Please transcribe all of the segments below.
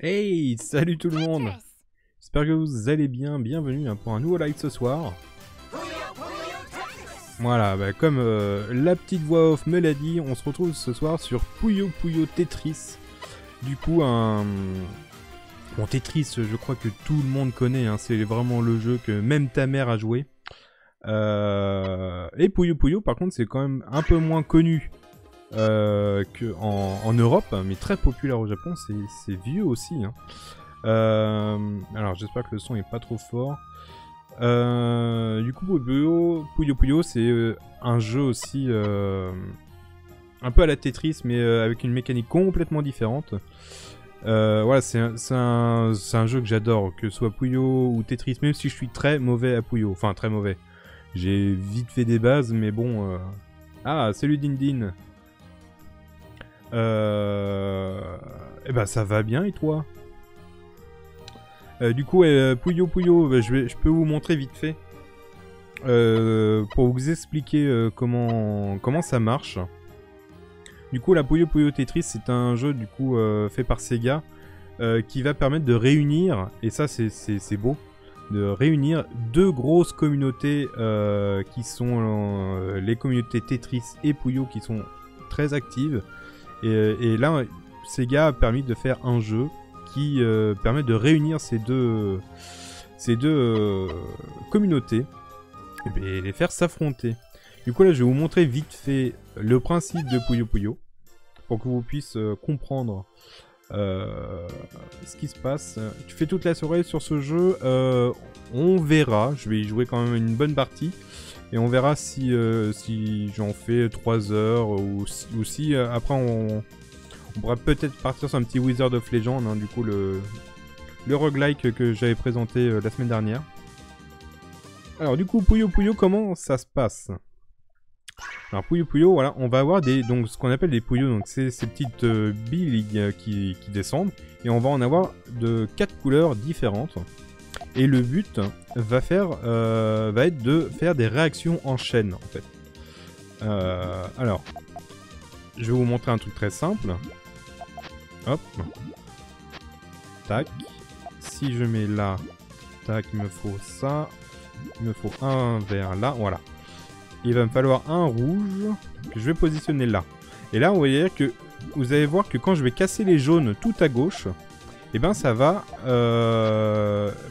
Hey, salut tout le monde. J'espère que vous allez bien, bienvenue pour un nouveau live ce soir. Voilà, bah comme la petite voix off me l'a dit, on se retrouve ce soir sur Puyo Puyo Tetris. Du coup, bon, Tetris, je crois que tout le monde connaît, hein, c'est vraiment le jeu que même ta mère a joué. Et Puyo Puyo, par contre, c'est quand même un peu moins connu. En Europe, mais très populaire au Japon, c'est vieux aussi, hein. Alors j'espère que le son est pas trop fort. Du coup, Puyo Puyo, c'est un jeu aussi un peu à la Tetris, mais avec une mécanique complètement différente. Voilà, c'est un jeu que j'adore, que ce soit Puyo ou Tetris, même si je suis très mauvais à Puyo, enfin très mauvais. J'ai vite fait des bases, mais bon. Ah, salut Dindin. Eh ben ça va bien, et toi? Du coup, Puyo Puyo, bah, je peux vous montrer vite fait pour vous expliquer comment ça marche. Du coup, la Puyo Puyo Tetris, c'est un jeu du coup fait par Sega qui va permettre de réunir, et ça c'est beau, de réunir deux grosses communautés qui sont les communautés Tetris et Puyo, qui sont très actives. Et là, Sega a permis de faire un jeu qui permet de réunir ces deux communautés et les faire s'affronter. Du coup, là, je vais vous montrer vite fait le principe de Puyo Puyo pour que vous puissiez comprendre ce qui se passe. Tu fais toute la soirée sur ce jeu, on verra. Je vais y jouer quand même une bonne partie. Et on verra si j'en fais 3 heures ou si après on pourra peut-être partir sur un petit Wizard of Legends, hein, du coup le roguelike que j'avais présenté la semaine dernière. Alors du coup, Puyo Puyo, comment ça se passe? Alors Puyo Puyo, voilà, on va avoir donc, ce qu'on appelle des Puyo, donc c'est ces petites billes qui descendent, et on va en avoir de 4 couleurs différentes. Et le but va être de faire des réactions en chaîne, en fait. Alors, je vais vous montrer un truc très simple. Hop. Tac. Si je mets là, tac, il me faut ça. Il me faut un vert là, voilà. Il va me falloir un rouge que je vais positionner là. Et là, vous allez voir que quand je vais casser les jaunes tout à gauche, et ben ça va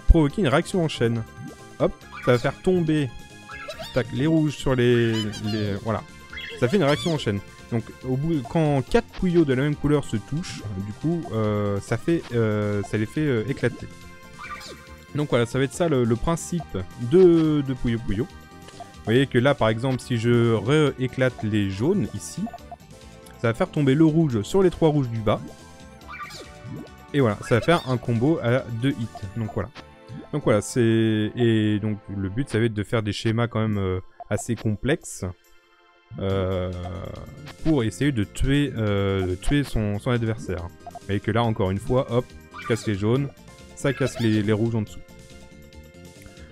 provoquer une réaction en chaîne. Hop, ça va faire tomber, tac, les rouges sur les... Voilà, ça fait une réaction en chaîne. Donc quand 4 Puyo de la même couleur se touchent, du coup ça les fait éclater. Donc voilà, ça va être ça le principe de Puyo Puyo. Vous voyez que là, par exemple, si je rééclate les jaunes ici, ça va faire tomber le rouge sur les 3 rouges du bas. Et voilà, ça va faire un combo à 2 hits. Donc voilà. Donc voilà, c'est... Et donc le but, ça va être de faire des schémas quand même assez complexes pour essayer de tuer son adversaire. Et que là, encore une fois, hop, je casse les jaunes, ça casse les rouges en dessous.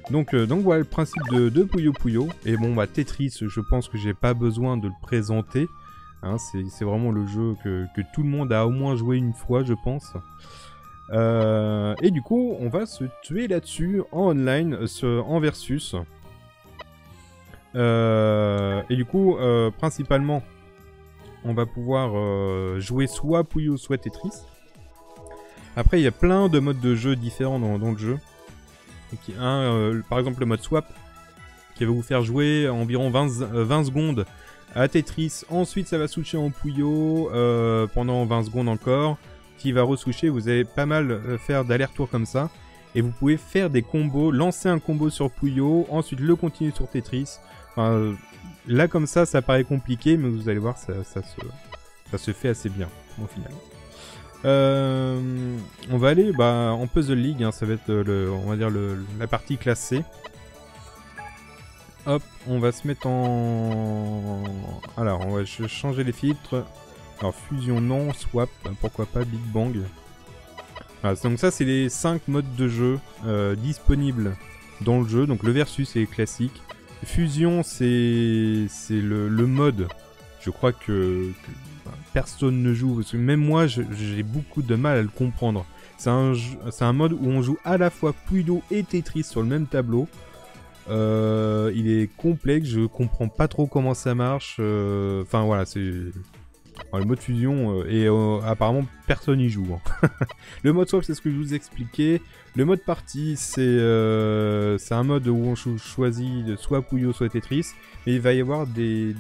Donc voilà le principe de Puyo Puyo. Et bon, bah Tetris, je pense que j'ai pas besoin de le présenter. Hein, c'est vraiment le jeu que tout le monde a au moins joué une fois, je pense. Et du coup, on va se tuer là-dessus en online, en versus. Et du coup, principalement, on va pouvoir jouer soit Puyo, soit Tetris. Après, il y a plein de modes de jeu différents dans le jeu. Donc, par exemple, le mode swap, qui va vous faire jouer environ 20 secondes à Tetris, ensuite ça va switcher en Puyo pendant 20 secondes encore, qui va re-switcher. Vous allez pas mal faire d'aller-retour comme ça, et vous pouvez faire des combos, lancer un combo sur Puyo, ensuite le continuer sur Tetris. Enfin, là comme ça paraît compliqué, mais vous allez voir, ça se fait assez bien au final. On va aller en Puzzle League, hein, ça va être on va dire la partie classée. Hop, on va se mettre en... Alors, on va changer les filtres. Alors, fusion, non, swap, pourquoi pas, Big Bang. Voilà, donc ça, c'est les 5 modes de jeu disponibles dans le jeu. Donc, le versus est classique. Fusion, c'est le mode, je crois, que personne ne joue, parce que même moi j'ai beaucoup de mal à le comprendre. C'est un mode où on joue à la fois Puyo et Tetris sur le même tableau. Il est complexe, je comprends pas trop comment ça marche. Enfin voilà, c'est... le mode fusion, apparemment personne y joue. Hein. Le mode swap, c'est ce que je vous expliquais. Le mode partie, c'est un mode où on choisit soit Puyo, soit Tetris. Et il va y avoir des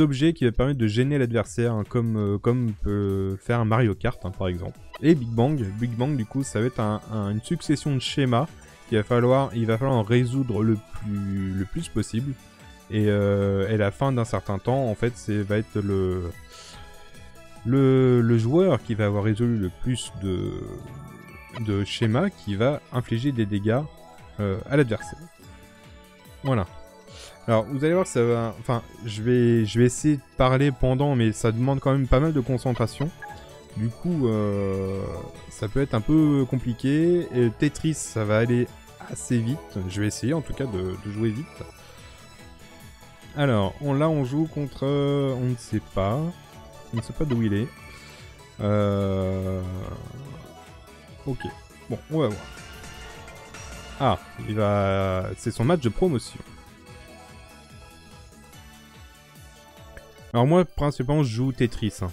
objets qui vont permettre de gêner l'adversaire, hein, comme peut faire Mario Kart, hein, par exemple. Et Big Bang. Big Bang, du coup, ça va être une succession de schémas qu'il va falloir, en résoudre le plus possible. Et la fin d'un certain temps, en fait, va être le joueur qui va avoir résolu le plus de schémas qui va infliger des dégâts à l'adversaire. Voilà. Alors, vous allez voir, ça va... Enfin, je vais essayer de parler pendant, mais ça demande quand même pas mal de concentration. Du coup, ça peut être un peu compliqué. Et Tetris, ça va aller assez vite. Je vais essayer, en tout cas, de jouer vite. Alors, on joue contre... on ne sait pas. On ne sait pas d'où il est. Ok. Bon, on va voir. Ah, c'est son match de promotion. Alors moi, principalement, je joue Tetris. Hein.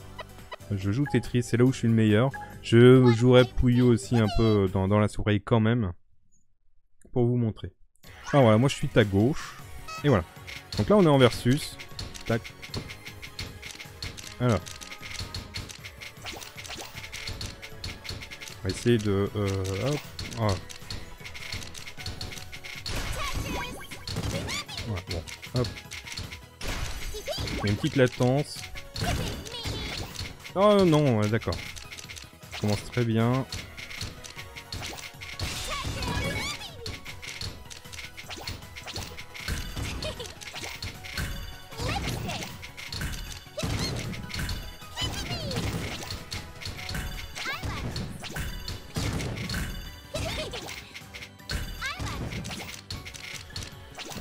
Je joue Tetris, c'est là où je suis le meilleur. Je jouerai Puyo aussi un peu dans la souris quand même. Pour vous montrer. Alors voilà, moi je suis à gauche. Et voilà. Donc là on est en versus. Tac. Alors. On va essayer de... hop. Oh. Ouais, bon. Hop. Il y a une petite latence. Oh non, d'accord. Ça commence très bien.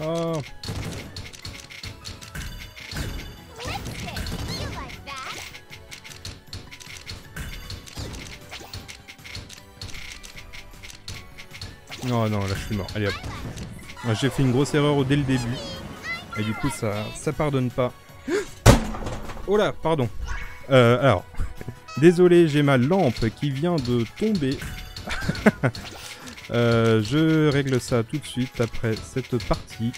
Oh. Non, non, là je suis mort. Allez hop. J'ai fait une grosse erreur dès le début. Et du coup, ça pardonne pas. Oh là, pardon. Alors, désolé, j'ai ma lampe qui vient de tomber. Je règle ça tout de suite après cette partie.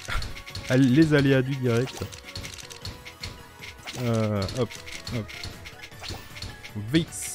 Les aléas du direct. Hop, hop. Vix.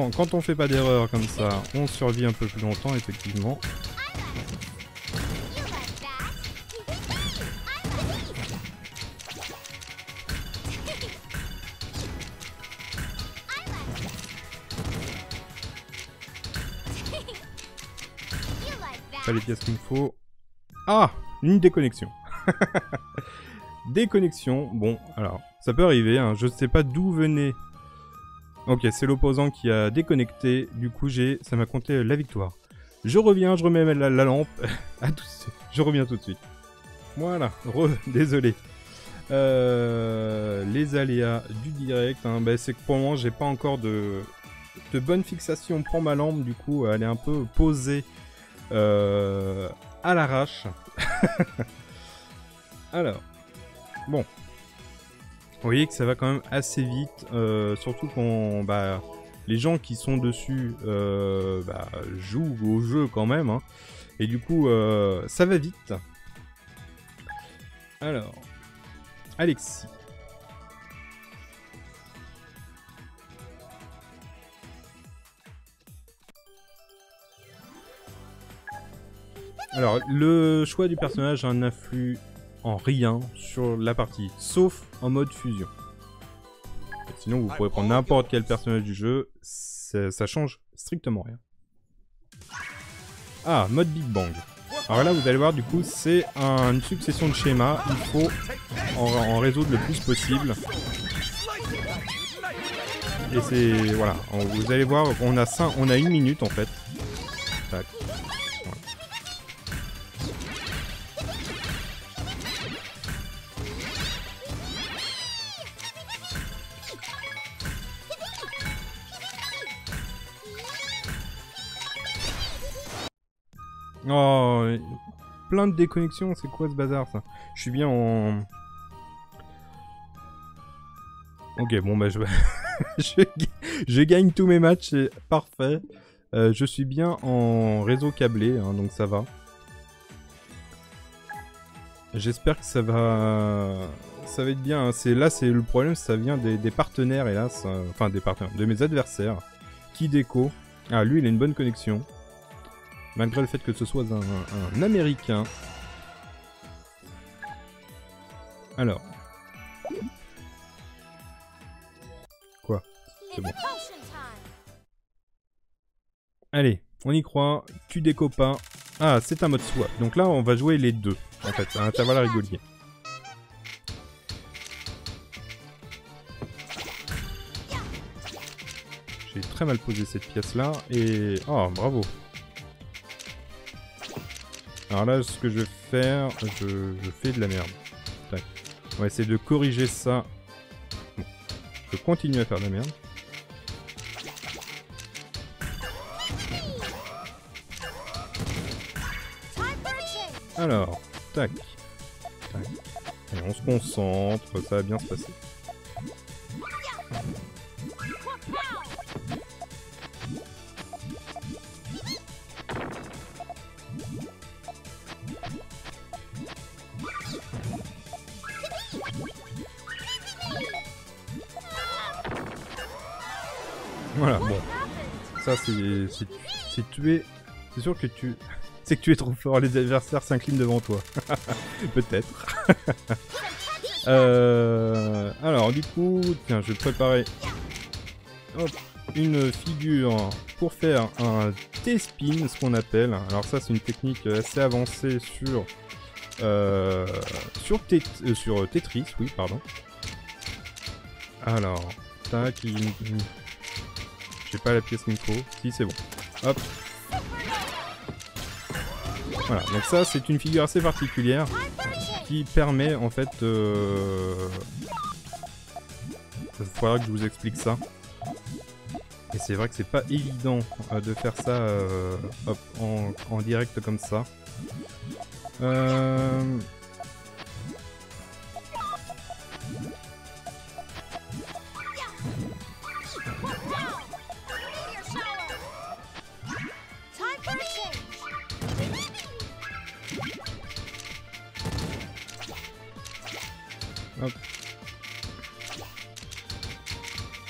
Alors quand on fait pas d'erreur comme ça, on survit un peu plus longtemps, effectivement. Pas les pièces qu'il me faut. Ah, une déconnexion. Déconnexion, bon, alors, ça peut arriver, hein, je sais pas d'où venait. Ok, c'est l'opposant qui a déconnecté, du coup ça m'a compté la victoire. Je reviens, je remets la lampe, à tout de suite. Je reviens tout de suite. Voilà, désolé. Les aléas du direct, hein, bah, c'est que pour le moment j'ai pas encore de bonne fixation pour ma lampe, du coup elle est un peu posée à l'arrache. Alors... Bon, vous voyez que ça va quand même assez vite, surtout qu'on les gens qui sont dessus jouent au jeu quand même, hein. Et du coup ça va vite. Alors Alexis. Alors, le choix du personnage a un influx en rien sur la partie, sauf en mode fusion. Sinon, vous pourrez prendre n'importe quel personnage du jeu, ça change strictement rien. Ah, mode Big Bang. Alors là, vous allez voir, du coup, c'est une succession de schémas. Il faut en résoudre le plus possible. Et c'est... voilà. Vous allez voir, on a 1 minute, en fait. Tac. Oh, plein de déconnexions, c'est quoi ce bazar ça? Je suis bien en... Ok, bon bah je gagne tous mes matchs, c'est parfait. Je suis bien en réseau câblé, hein, donc ça va. J'espère que ça va être bien. Hein. Là, c'est le problème, ça vient des partenaires, hélas. Enfin, des partenaires, de mes adversaires. Qui déco. Ah, lui, il a une bonne connexion. Malgré le fait que ce soit un américain. Alors. Quoi? C'est bon. Allez, on y croit. Tu déco pas. Ah, c'est un mode swap. Donc là, on va jouer les deux. En fait, à intervalles réguliers. J'ai très mal posé cette pièce-là. Et... oh, bravo. Alors là, ce que je vais faire, je fais de la merde. Tac. On va essayer de corriger ça. Bon. Je continue à faire de la merde. Alors, tac. Tac. Allez, on se concentre, ça va bien se passer. Voilà, bon. Ça, c'est tuer. C'est sûr que tu... c'est que tu es trop fort, les adversaires s'inclinent devant toi. Peut-être. Alors, du coup... tiens, je vais préparer... hop, une figure pour faire un T-spin, ce qu'on appelle. Alors ça, c'est une technique assez avancée sur... sur Tetris, oui, pardon. Alors... tac... j'ai pas la pièce micro. Si, c'est bon. Hop. Voilà. Donc ça, c'est une figure assez particulière qui permet, en fait... il faudra que je vous explique ça. Et c'est vrai que c'est pas évident de faire ça hop, en direct comme ça. Hop.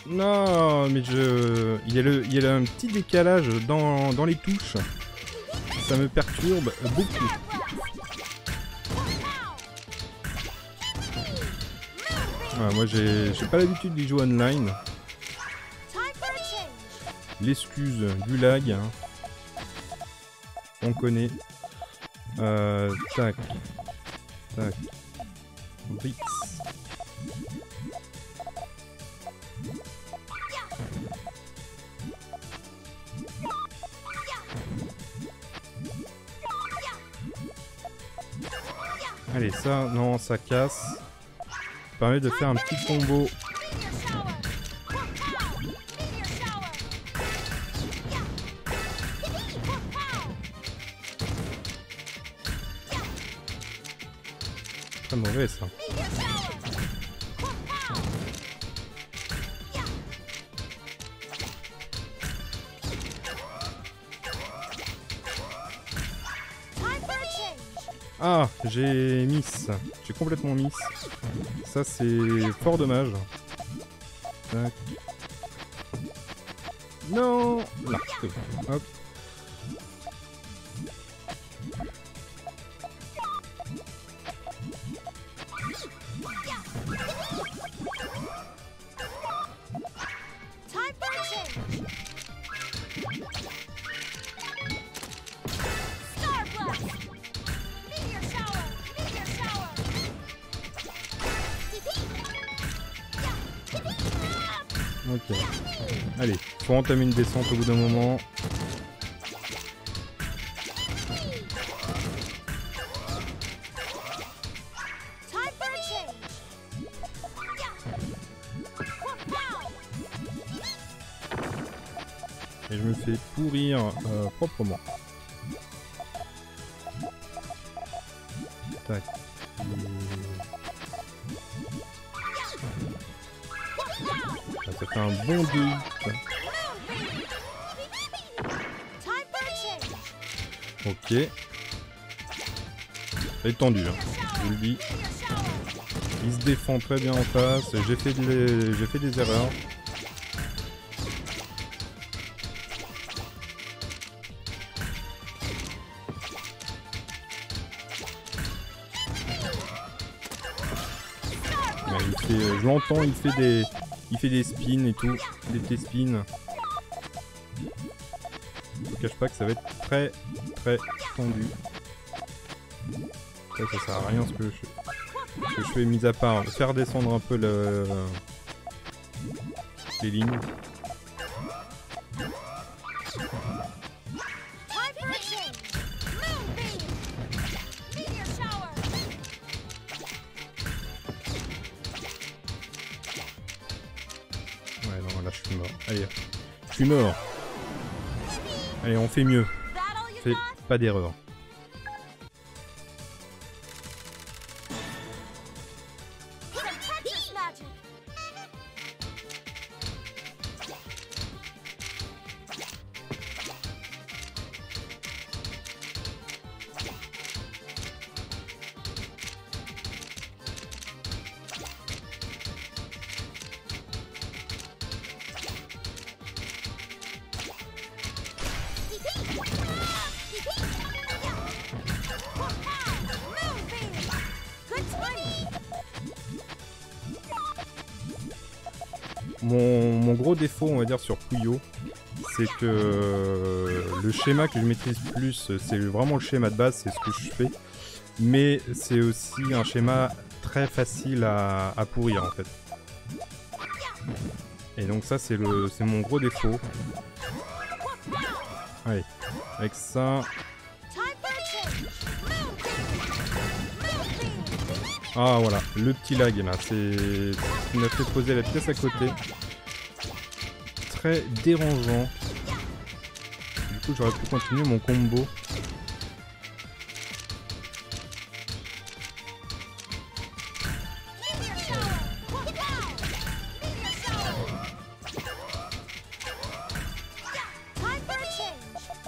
Non, mais je... Il y a un petit décalage dans les touches. Ça me perturbe beaucoup. Voilà, moi, j'ai pas l'habitude d'y jouer online. L'excuse du lag. Hein. On connaît. Tac. Tac. Brix. Allez, ça, non, ça casse. Ça permet de faire un petit combo. Très mauvais, ça. Ah, j'ai miss. J'ai complètement miss. Ça, c'est fort dommage. Tac. Non. Là. Hop. Ok. Allez, faut entamer une descente au bout d'un moment. Et je me fais pourrir proprement. Tac. Ça fait un bon début. Ok. Elle est tendue, hein. Je vous le dis. Il se défend très bien en face. J'ai fait des erreurs. Je l'entends, il fait des spins et tout, des petits spins. Je ne cache pas que ça va être très très tendu. Ça, ça sert à rien ce que je fais, mis à part faire descendre un peu les lignes. Je suis mort. Allez, on fait mieux. Fais pas d'erreur. Mon gros défaut, on va dire, sur Puyo, c'est que le schéma que je maîtrise plus, c'est vraiment le schéma de base, c'est ce que je fais. Mais c'est aussi un schéma très facile à pourrir, en fait. Et donc ça, c'est mon gros défaut. Allez, avec ça... Ah voilà, le petit lag là, c'est... Il m'a fait poser la pièce à côté. Très dérangeant. Du coup j'aurais pu continuer mon combo.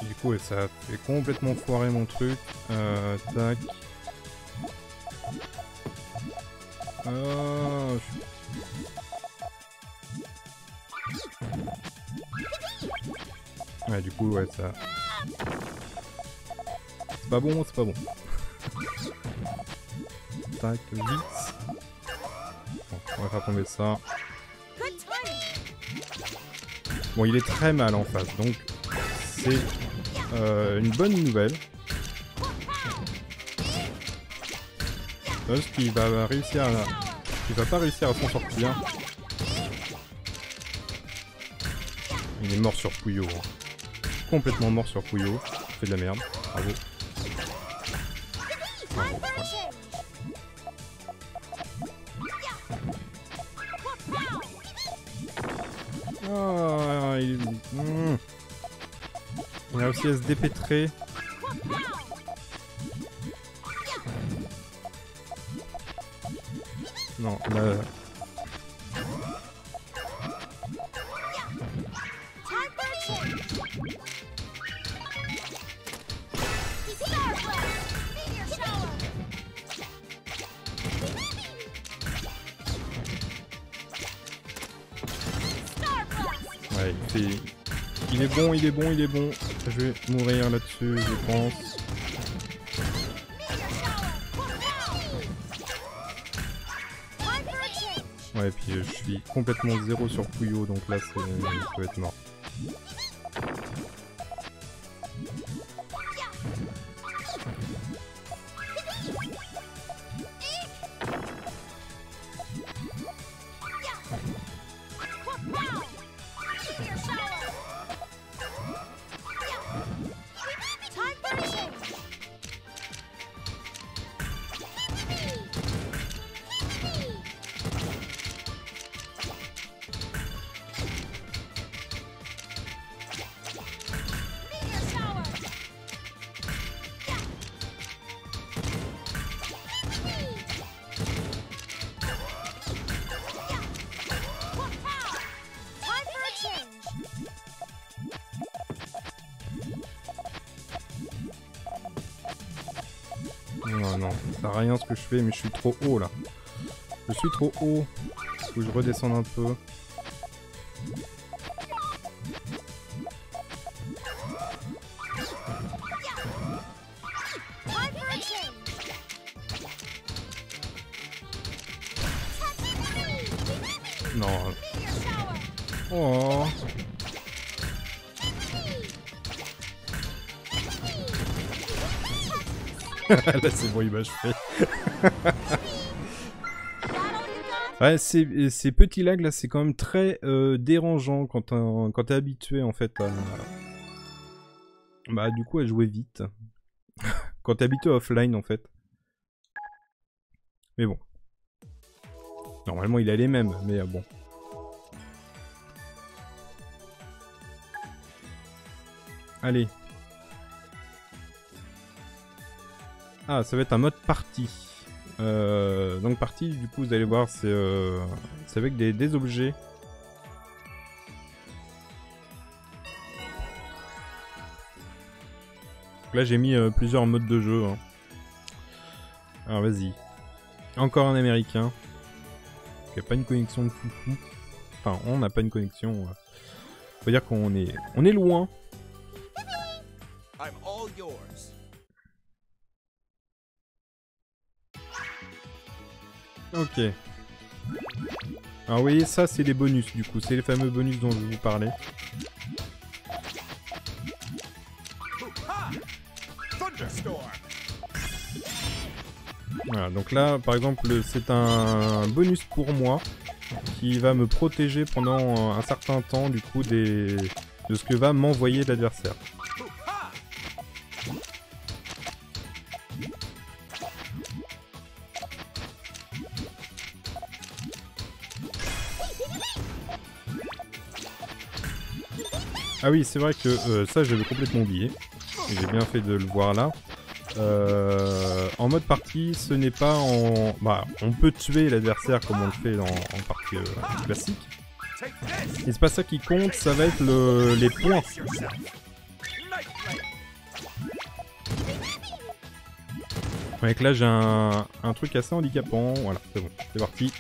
Et du coup ça fait complètement foirer mon truc. Tac. Ouais, du coup, ouais, ça. C'est pas bon, c'est pas bon. Tac, vite. Bon, on va faire tomber ça. Bon, il est très mal en face, donc c'est une bonne nouvelle. Parce qu'il va réussir à... Il va pas réussir à s'en sortir. Il est mort sur Puyo. Hein. Complètement mort sur Puyo. Fait de la merde. Bravo. Bravo. Ah, il... Mmh. Il a réussi à se dépêtrer. Non, là... pareil. Il est bon, il est bon, il est bon. Je vais mourir là-dessus, je pense. Ouais, et puis je suis complètement zéro sur Puyo, donc là, je peux être mort. Rien ce que je fais, mais je suis trop haut là. Je suis trop haut. Il faut que je redescende un peu. Non. Oh. Là c'est bon, il m'a achevé. Ouais, ces petits lags là, c'est quand même très dérangeant quand t'es habitué en fait à... Bah du coup à jouer vite. Quand t'es habitué offline en fait. Mais bon. Normalement il a les mêmes, mais bon. Allez. Ah, ça va être un mode partie. Donc partie, du coup, vous allez voir, c'est avec des objets. Donc là, j'ai mis plusieurs modes de jeu. Hein. Alors, vas-y. Encore un américain. Il n'y a pas une connexion de foufou. Enfin, on n'a pas une connexion. Faut dire qu'on est... On est loin. I'm all yours. Ok. Alors vous voyez, ça c'est les bonus du coup, c'est les fameux bonus dont je vous parlais. Voilà, donc là par exemple c'est un bonus pour moi qui va me protéger pendant un certain temps du coup de ce que va m'envoyer l'adversaire. Ah oui, c'est vrai que ça, j'avais complètement oublié. J'ai bien fait de le voir là. En mode partie, ce n'est pas en... Bah, on peut tuer l'adversaire comme on le fait en partie classique. Et c'est pas ça qui compte, ça va être les points. Ouais, là, j'ai un truc assez handicapant. Voilà, c'est bon, c'est parti.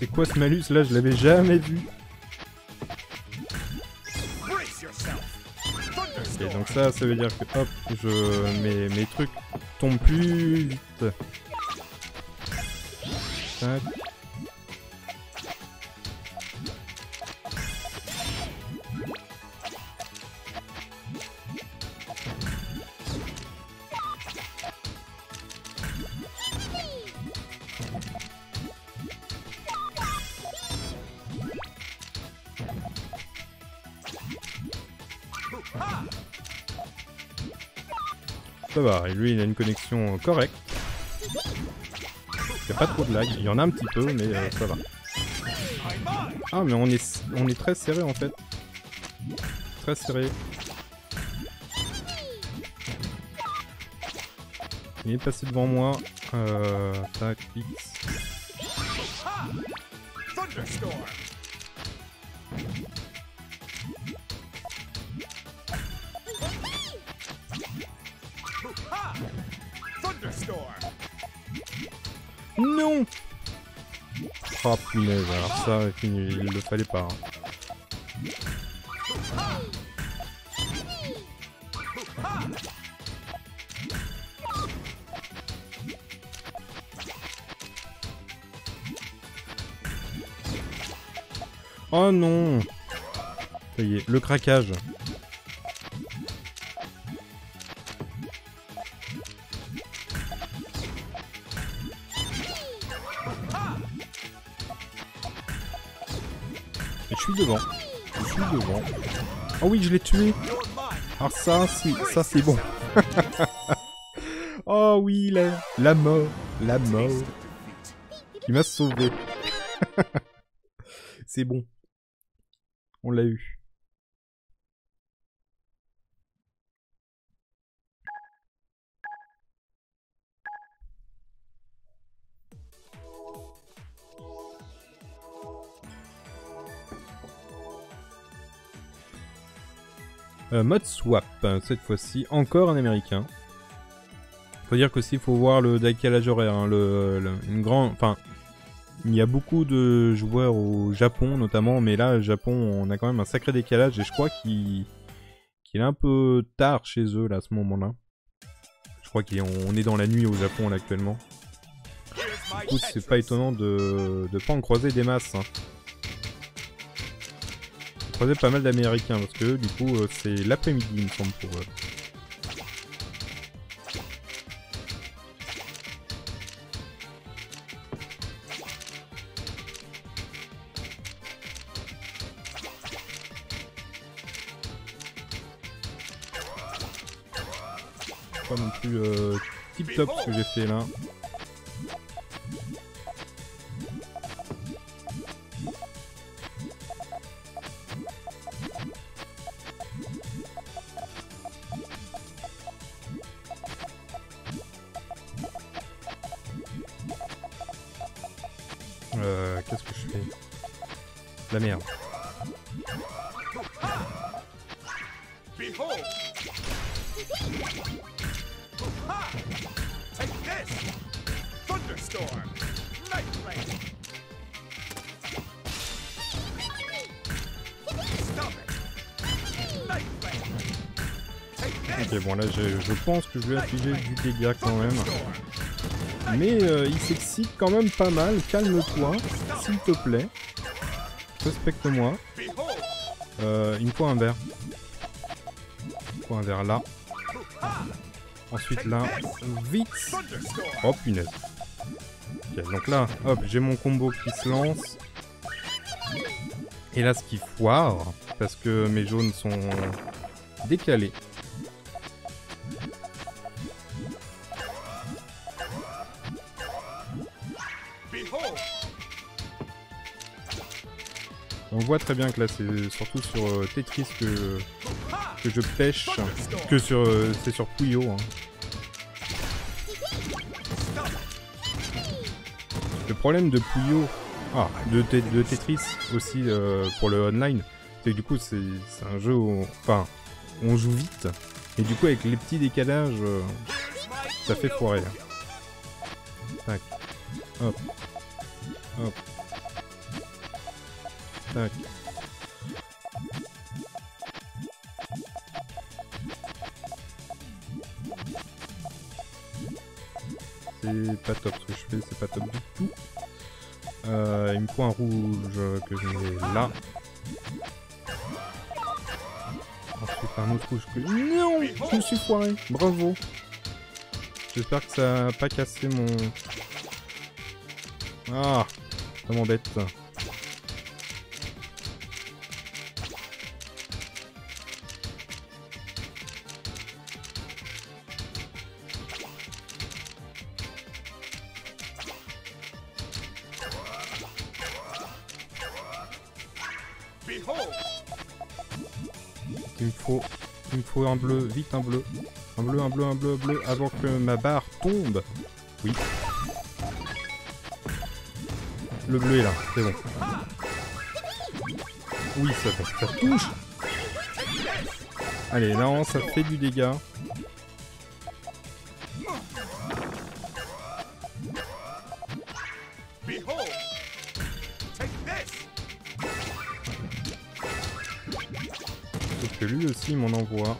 C'est quoi ce malus là? Je l'avais jamais vu. Et donc ça veut dire que hop, mes trucs tombent plus vite. Tac. Ça va, et lui il a une connexion correcte. Il n'y a pas trop de lag, il y en a un petit peu, mais ça va. Ah mais on est très serré en fait. Très serré. Il est passé devant moi. Tac, X. néon. Oh punaise, alors ça, il le fallait pas. Hein. Oh non! Ça y est, le craquage. Et je suis devant. Je suis devant. Oh oui, je l'ai tué. Alors ça c'est bon. Oh oui, la mort. La mort. Qui m'a sauvé. C'est bon. On l'a eu. Mode swap, cette fois-ci, encore un américain. Faut dire qu'aussi, il faut voir le décalage horaire. Hein, il y a beaucoup de joueurs au Japon notamment, mais là, au Japon, on a quand même un sacré décalage et je crois qu'il est un peu tard chez eux là, à ce moment-là. Je crois qu'on est dans la nuit au Japon là, actuellement. Du coup, c'est pas étonnant de pas en croiser des masses. Hein. On croisait pas mal d'Américains parce que du coup, c'est l'après-midi, il me semble, pour eux. Non plus tip-top ce que j'ai fait là. Qu'est-ce que je fais? La merde. Ok, bon là je pense que je vais infliger du dégât quand même. Mais il s'excite quand même pas mal, calme-toi, s'il te plaît. Respecte-moi. Il me faut un verre. Il me faut un verre là. Ensuite là, vite. Oh punaise. Okay, donc là, hop, j'ai mon combo qui se lance. Et là, ce qui foire, parce que mes jaunes sont décalés. On voit très bien que là, c'est surtout sur Tetris que je pêche, que sur c'est sur Puyo. Hein. Le problème de Puyo, de Tetris aussi pour le online, c'est que du coup c'est un jeu où on joue vite, et du coup avec les petits décalages, ça fait foirer. Tac, hop, hop, tac. C'est pas top ce que je fais, c'est pas top du tout. Il me faut un rouge que je mets là. Ensuite un autre rouge que... Non, je me suis foiré, bravo. J'espère que ça a pas cassé mon... Ah, ça m'embête. Il me faut un bleu, vite un bleu. Un bleu, un bleu, un bleu, un bleu, avant que ma barre tombe. Oui. Le bleu est là, c'est bon. Oui, ça touche. Allez, là, ça fait du dégât. hole. Take this. Sauf que lui aussi, il m'en envoie.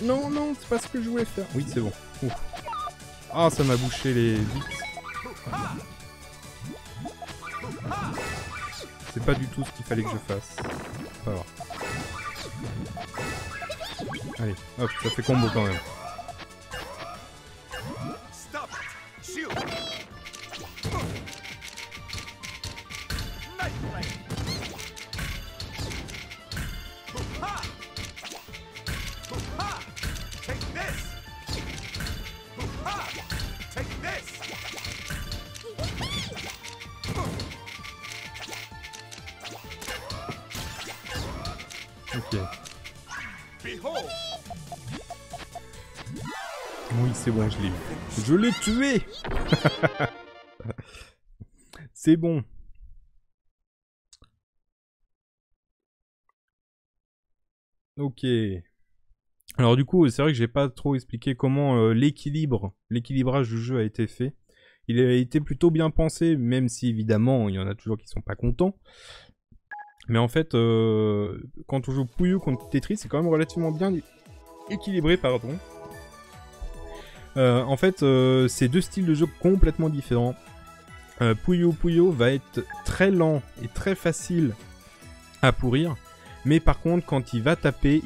Non, non, c'est pas ce que je voulais faire. Oui, c'est bon. Ah, ça m'a bouché les bits. C'est pas du tout ce qu'il fallait que je fasse. Pas grave. Allez, hop, ça fait combo quand même. Ok. Oui, c'est bon, je l'ai eu. Je l'ai tué. C'est bon. Ok. Alors du coup, c'est vrai que j'ai pas trop expliqué comment l'équilibrage du jeu a été fait. Il a été plutôt bien pensé, même si évidemment, il y en a toujours qui sont pas contents. Mais en fait, quand on joue Puyo contre Tetris, c'est quand même relativement bien équilibré, pardon. En fait, c'est deux styles de jeu complètement différents. Puyo Puyo va être très lent et très facile à pourrir. Mais par contre, quand il va taper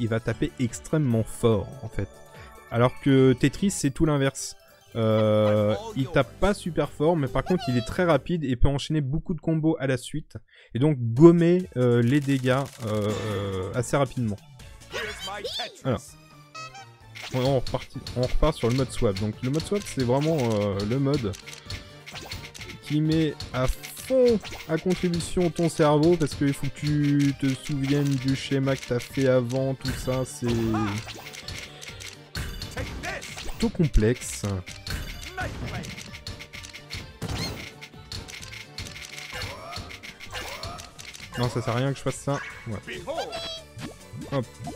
extrêmement fort, en fait. Alors que Tetris, c'est tout l'inverse. Il tape pas super fort, mais par contre il est très rapide et peut enchaîner beaucoup de combos à la suite et donc gommer les dégâts assez rapidement. Voilà. On repart sur le mode swap. Donc le mode swap, c'est vraiment le mode qui met à fond à contribution ton cerveau, parce qu'il faut que tu te souviennes du schéma que t'as fait avant, tout ça, c'est... tout complexe. Non, ça sert à rien que je fasse ça. Ouais. Hop. Bon,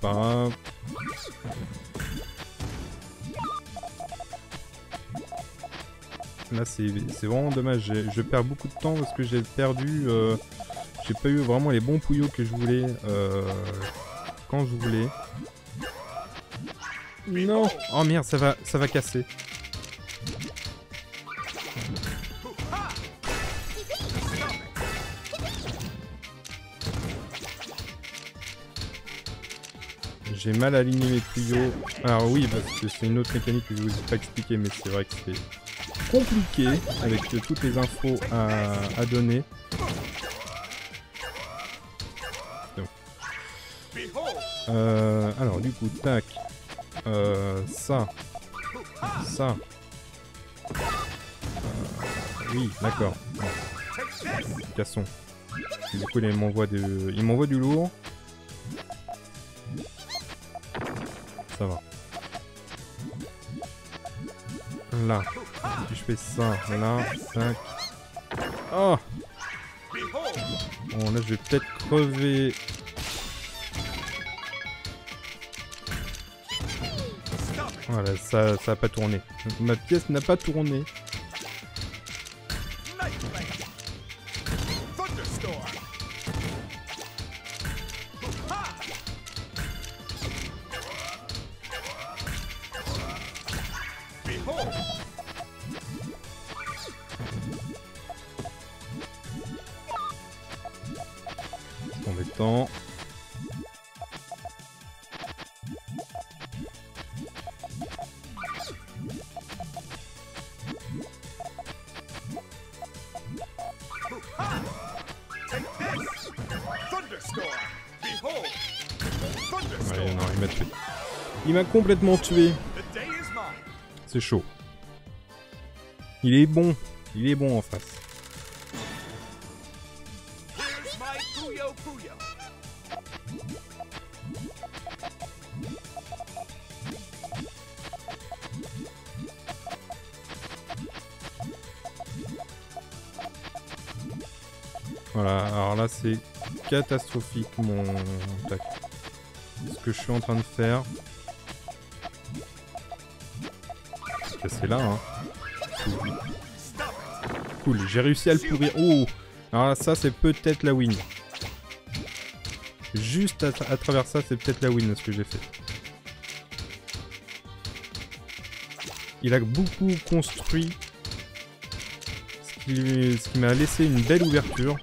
pas grave. Là, c'est vraiment dommage. Je perds beaucoup de temps parce que j'ai perdu... j'ai pas eu vraiment les bons Puyo que je voulais quand je voulais. Non. Oh merde, ça va casser. J'ai mal aligné mes Puyo. Alors oui, parce que c'est une autre mécanique que je vous ai pas expliqué, mais c'est vrai que c'est compliqué avec toutes les infos à donner. Alors du coup, tac, ça, oui, d'accord, cassons. Du coup, là, il m'envoie du lourd, ça va. Là, si je fais ça, là, tac, oh, bon, là, je vais peut-être crever. Voilà, ça a pas tourné. Ma pièce n'a pas tourné. C'est embêtant. Ouais, non, il m'a tué. Il m'a complètement tué. C'est chaud. Il est bon en face. my Puyo Puyo. Voilà, alors là c'est catastrophique mon tac. Ce que je suis en train de faire. Parce que c'est là, hein. Cool, j'ai réussi à le pourrir. Oh, alors là, ça c'est peut-être la win. Juste à travers ça, c'est peut-être la win ce que j'ai fait. Il a beaucoup construit. Ce qui m'a laissé une belle ouverture.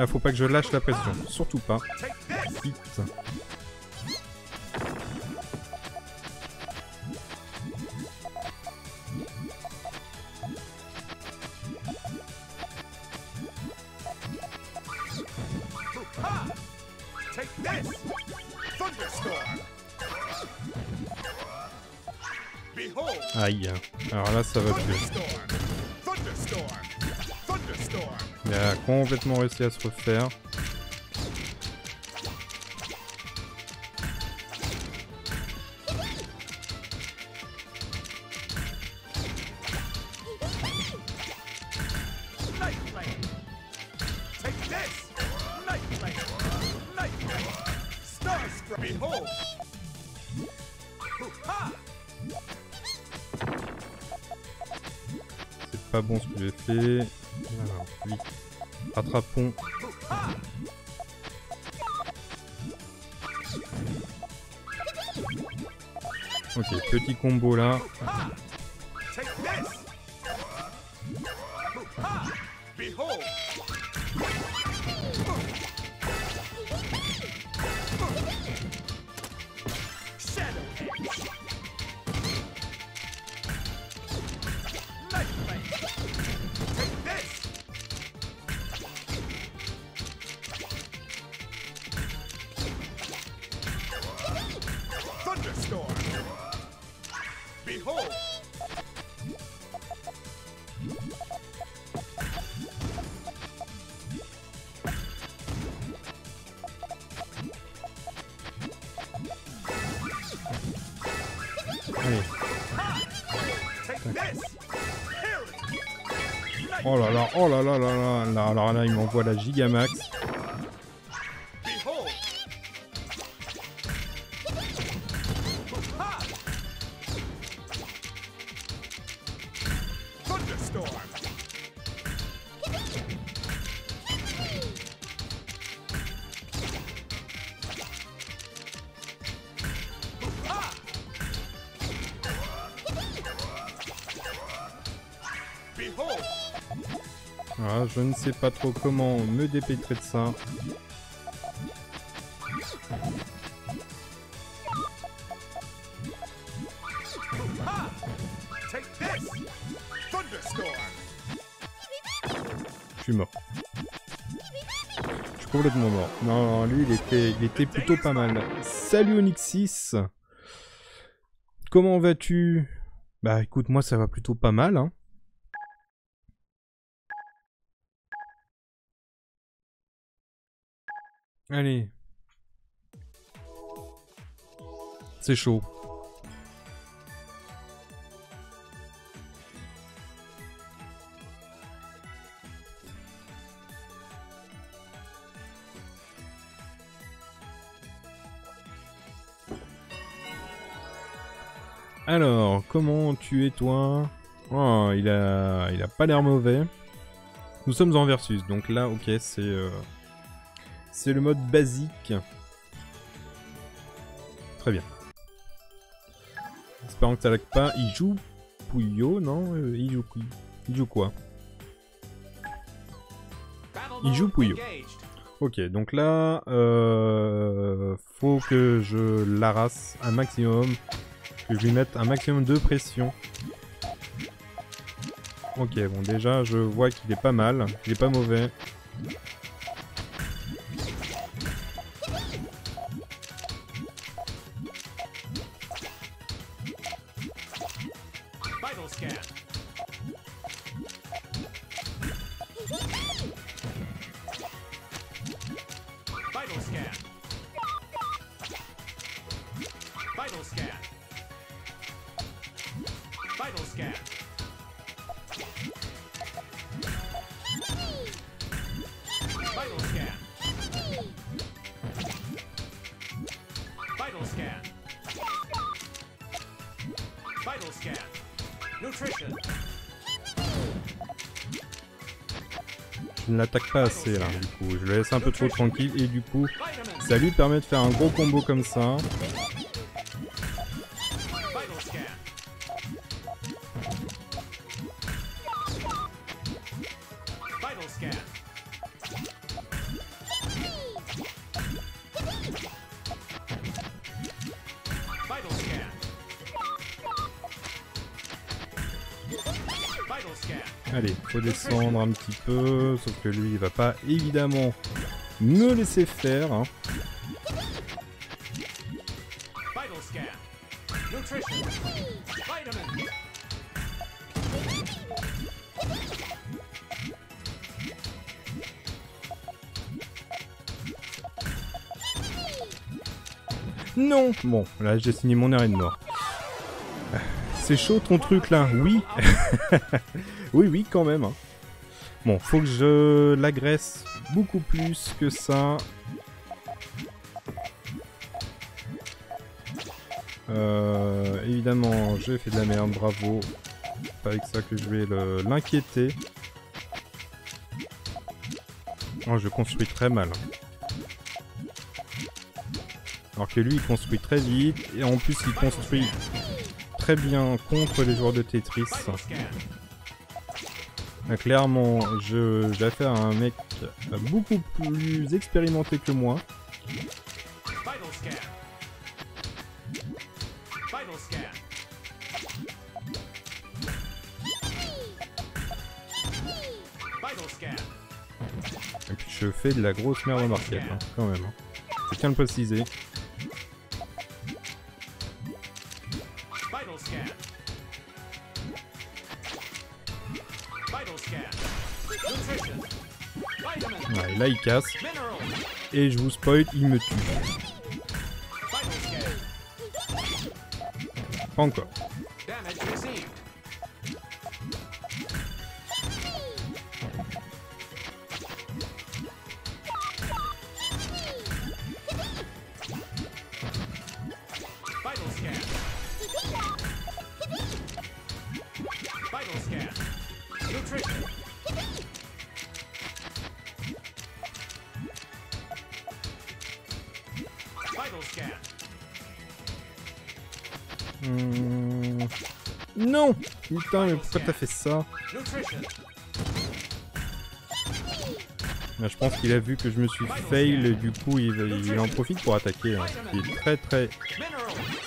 Ah, faut pas que je lâche la pression, surtout pas. Vite. Aïe, alors là ça va plus. Il a complètement réussi à se refaire. Pas bon ce que j'ai fait. Alors, vite. Rattrapons. Ok, petit combo là. Oh là là, oh là là là là là, alors là il m'envoie la Gigamax. Ah, je ne sais pas trop comment me dépêtrer de ça. Je suis mort. Je suis complètement mort. Non, lui il était plutôt pas mal. Salut Onyxis. Comment vas-tu? Bah écoute, moi ça va plutôt pas mal, hein. Allez. C'est chaud. Alors, comment tu es toi? Oh, il a pas l'air mauvais. Nous sommes en versus, donc là, ok, c'est le mode basique. Très bien. Espérons que ça lag pas. Il joue Puyo, non? Il joue quoi? Il joue Puyo. Ok, donc là, faut que je l'harasse un maximum. Que je lui mette un maximum de pression. Ok, bon déjà, je vois qu'il est pas mal. Il est pas mauvais. can. Vital scan. Vital scan. Vital scan. Vital scan. Vital scan. Vital scan. Nutrition. Je ne l'attaque pas assez là, du coup. Je le laisse un peu trop tranquille et du coup, ça lui permet de faire un gros combo comme ça. Allez, faut descendre un petit peu, sauf que lui il va pas évidemment me laisser faire. Hein. Non! Bon, là j'ai signé mon arrêt de mort. C'est chaud ton truc là, oui. Oui, oui, quand même. Bon, faut que je l'agresse beaucoup plus que ça. Évidemment, j'ai fait de la merde, bravo. C'est pas avec ça que je vais l'inquiéter. Oh, je construis très mal. Alors que lui, il construit très vite. Et en plus, il construit très bien contre les joueurs de Tetris. Clairement, j'ai affaire à un mec beaucoup plus expérimenté que moi. Et puis je fais de la grosse merde en marquette, hein, quand même. Je tiens à le préciser. Ouais, là il casse. Et je vous spoil, il me tue. Pas encore. Non, putain, mais pourquoi t'as fait ça? Là, je pense qu'il a vu que je me suis fail et du coup il en profite pour attaquer. Hein. Ce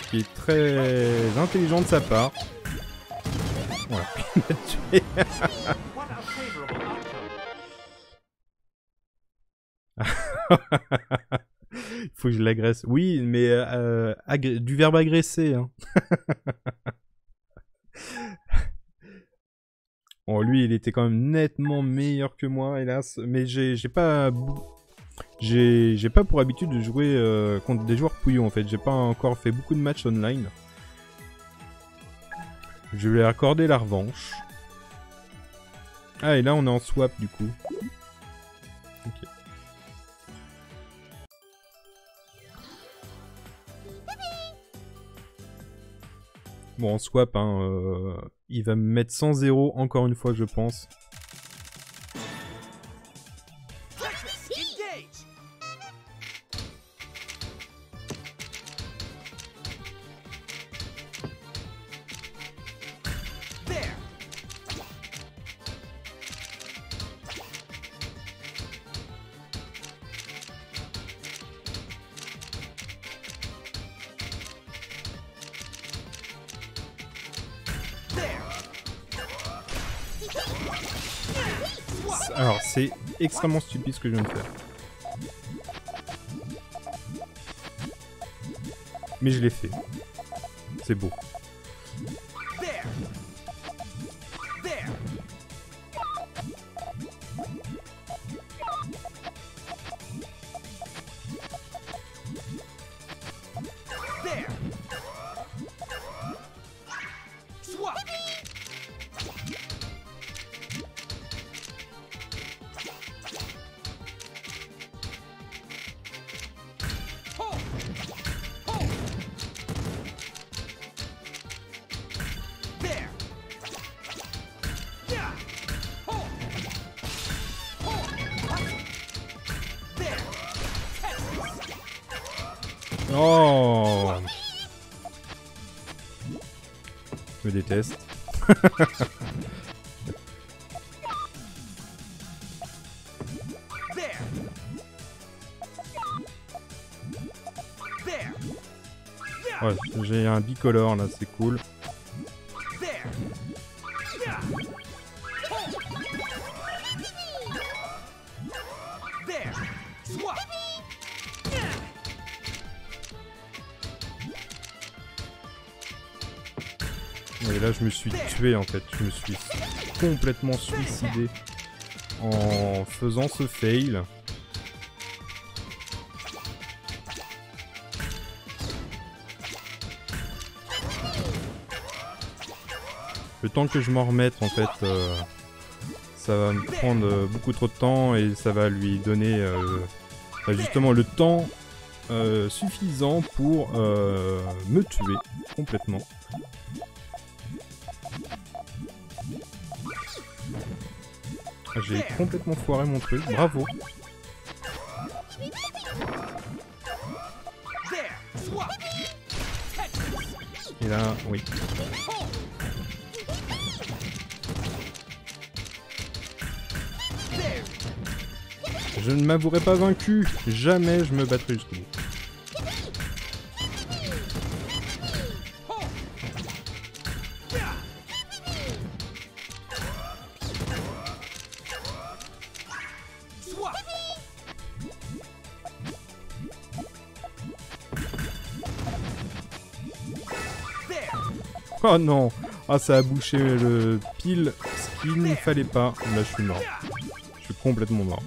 qui est très intelligent de sa part. Voilà, il m'a tué. Il faut que je l'agresse. Oui, mais du verbe agresser. Hein. Bon, lui, il était quand même nettement meilleur que moi, hélas. Mais j'ai pas pour habitude de jouer contre des joueurs pouillons, en fait. J'ai pas encore fait beaucoup de matchs online. Je lui ai accordé la revanche. Ah, et là, on est en swap, du coup. Ok. Bon, en swap, hein, il va me mettre 100-0 encore une fois, je pense. Alors, c'est extrêmement stupide ce que je viens de faire. Mais je l'ai fait. C'est beau. Oh, je me déteste. Ouais, j'ai un bicolore là, c'est cool. Et là je me suis tué en fait, je me suis complètement suicidé en faisant ce fail. Le temps que je m'en remette en fait, ça va me prendre beaucoup trop de temps et ça va lui donner justement le temps suffisant pour me tuer complètement. J'ai complètement foiré mon truc, bravo. Et là, oui. Je ne m'avouerai pas vaincu, jamais je me battrai jusqu'au bout. Oh non! Ah, ça a bouché le pile ce qu'il ne fallait pas. Là, je suis mort. Je suis complètement mort.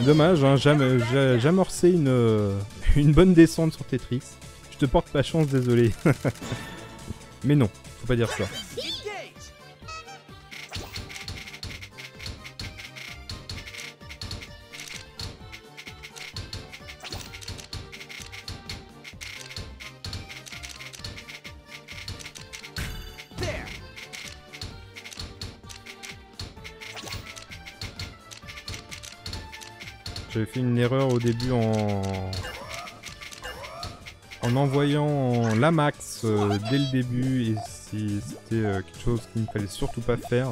Dommage, hein, j'ai amorcé une bonne descente sur Tetris. Je te porte pas chance, désolé. Mais non, faut pas dire ça. J'avais fait une erreur au début en envoyant la max dès le début et c'était quelque chose qu'il ne fallait surtout pas faire.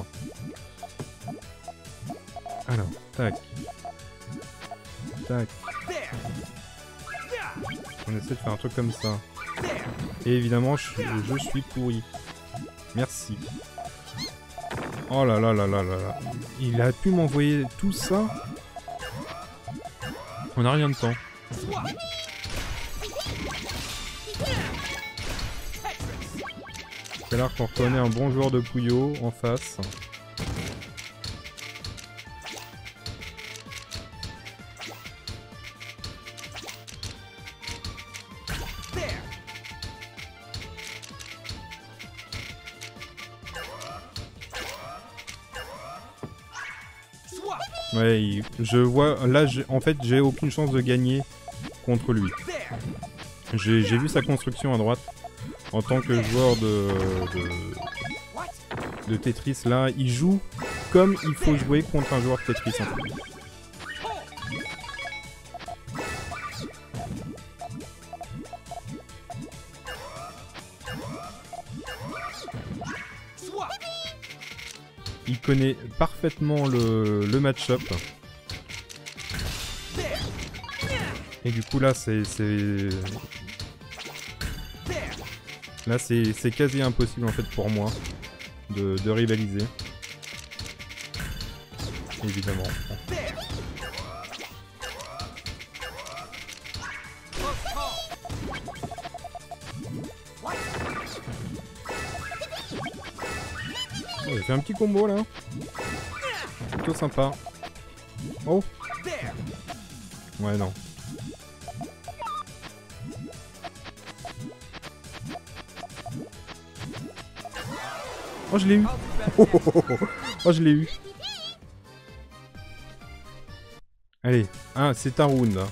Alors, tac. Tac. On essaie de faire un truc comme ça. Et évidemment, je suis pourri. Merci. Oh là là là là là là. Il a pu m'envoyer tout ça. On n'a rien de temps. C'est là qu'on reconnaît un bon joueur de Puyo en face. Ouais, je vois, là, en fait, j'ai aucune chance de gagner contre lui. J'ai vu sa construction à droite. En tant que joueur de Tetris, là, il joue comme il faut jouer contre un joueur de Tetris. En fait. Il connaît parfaitement le match-up. Et du coup là c'est quasi impossible en fait pour moi de rivaliser. Évidemment. J'ai fait un petit combo là. Plutôt sympa. Oh. Ouais non. Oh je l'ai eu. Oh, oh, oh, oh. Oh je l'ai eu. Allez, ah, c'est un round là.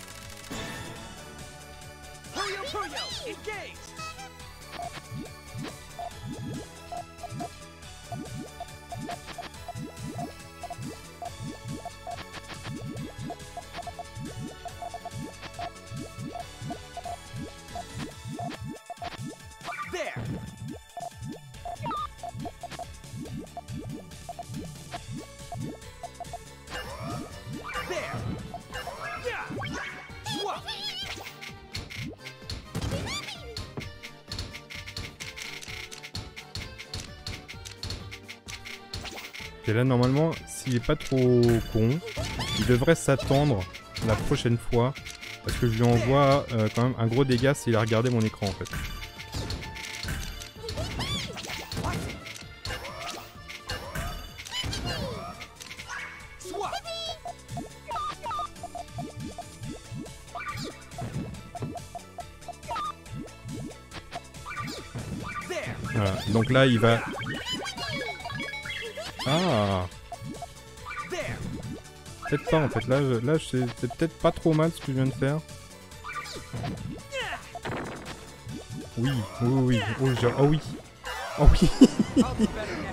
Et là, normalement, s'il est pas trop con, il devrait s'attendre la prochaine fois. Parce que je lui envoie quand même un gros dégât s'il a regardé mon écran en fait. Voilà, donc là il va... Ah! Peut-être pas en fait, là c'est peut-être pas trop mal ce que je viens de faire. Oui, oui, oui, oui, genre... oh oui! Oh oui!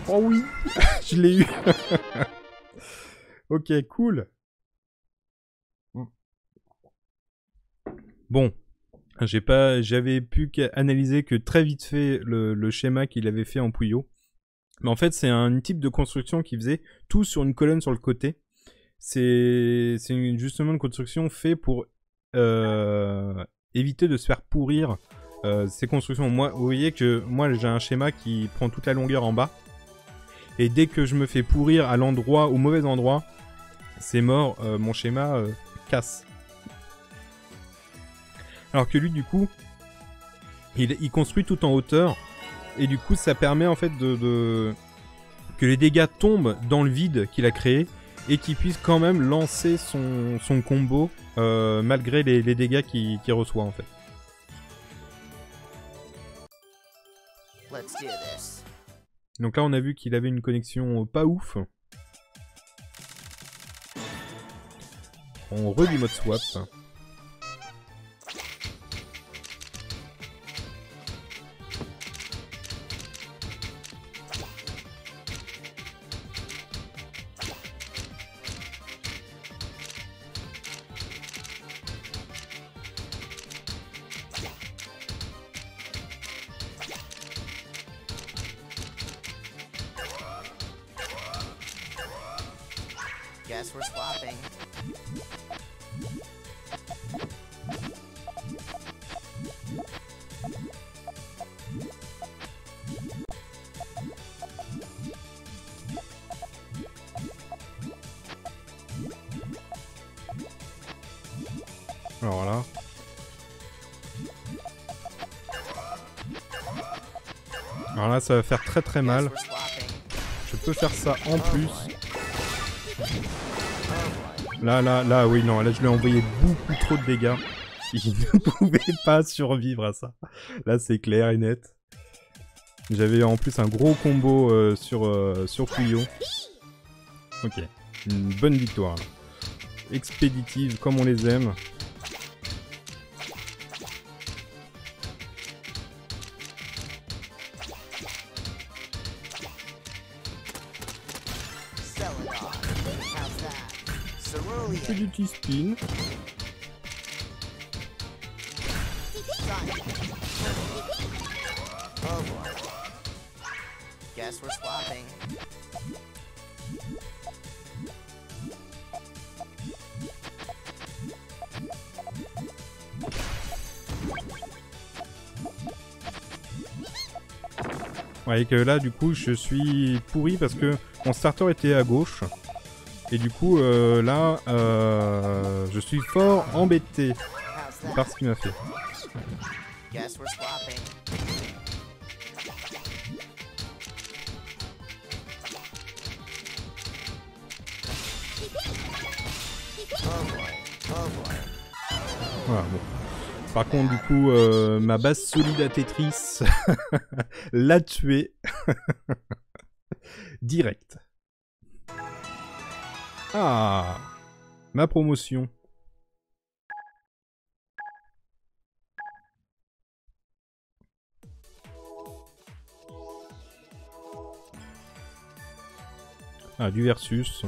Oh oui! Je l'ai eu! Ok, cool! Bon. J'avais pu analyser que très vite fait le schéma qu'il avait fait en Puyo. Mais en fait, c'est un type de construction qui faisait tout sur une colonne sur le côté. C'est justement une construction faite pour éviter de se faire pourrir ces constructions. Moi, vous voyez que moi, j'ai un schéma qui prend toute la longueur en bas. Et dès que je me fais pourrir à l'endroit, au mauvais endroit, c'est mort, mon schéma casse. Alors que lui, du coup, il construit tout en hauteur. Et du coup, ça permet en fait que les dégâts tombent dans le vide qu'il a créé. Et qu'il puisse quand même lancer son combo malgré les dégâts qu'il reçoit en fait. Donc là, on a vu qu'il avait une connexion pas ouf. On redit mode swap. Alors là. Alors là, ça va faire très très mal. Je peux faire ça en plus. Là, oui, non, là je lui ai envoyé beaucoup trop de dégâts. Il ne pouvait pas survivre à ça. Là, c'est clair et net. J'avais en plus un gros combo sur Puyo. Ok, une bonne victoire. Là. Expéditive comme on les aime. Petit spin. Ouais, et que là du coup je suis pourri parce que mon starter était à gauche. Et du coup, là, je suis fort embêté par ce qu'il m'a fait. Voilà, bon. Par contre, du coup, ma base solide à Tetris l'a tué direct. Ah, ma promotion. Ah, du versus.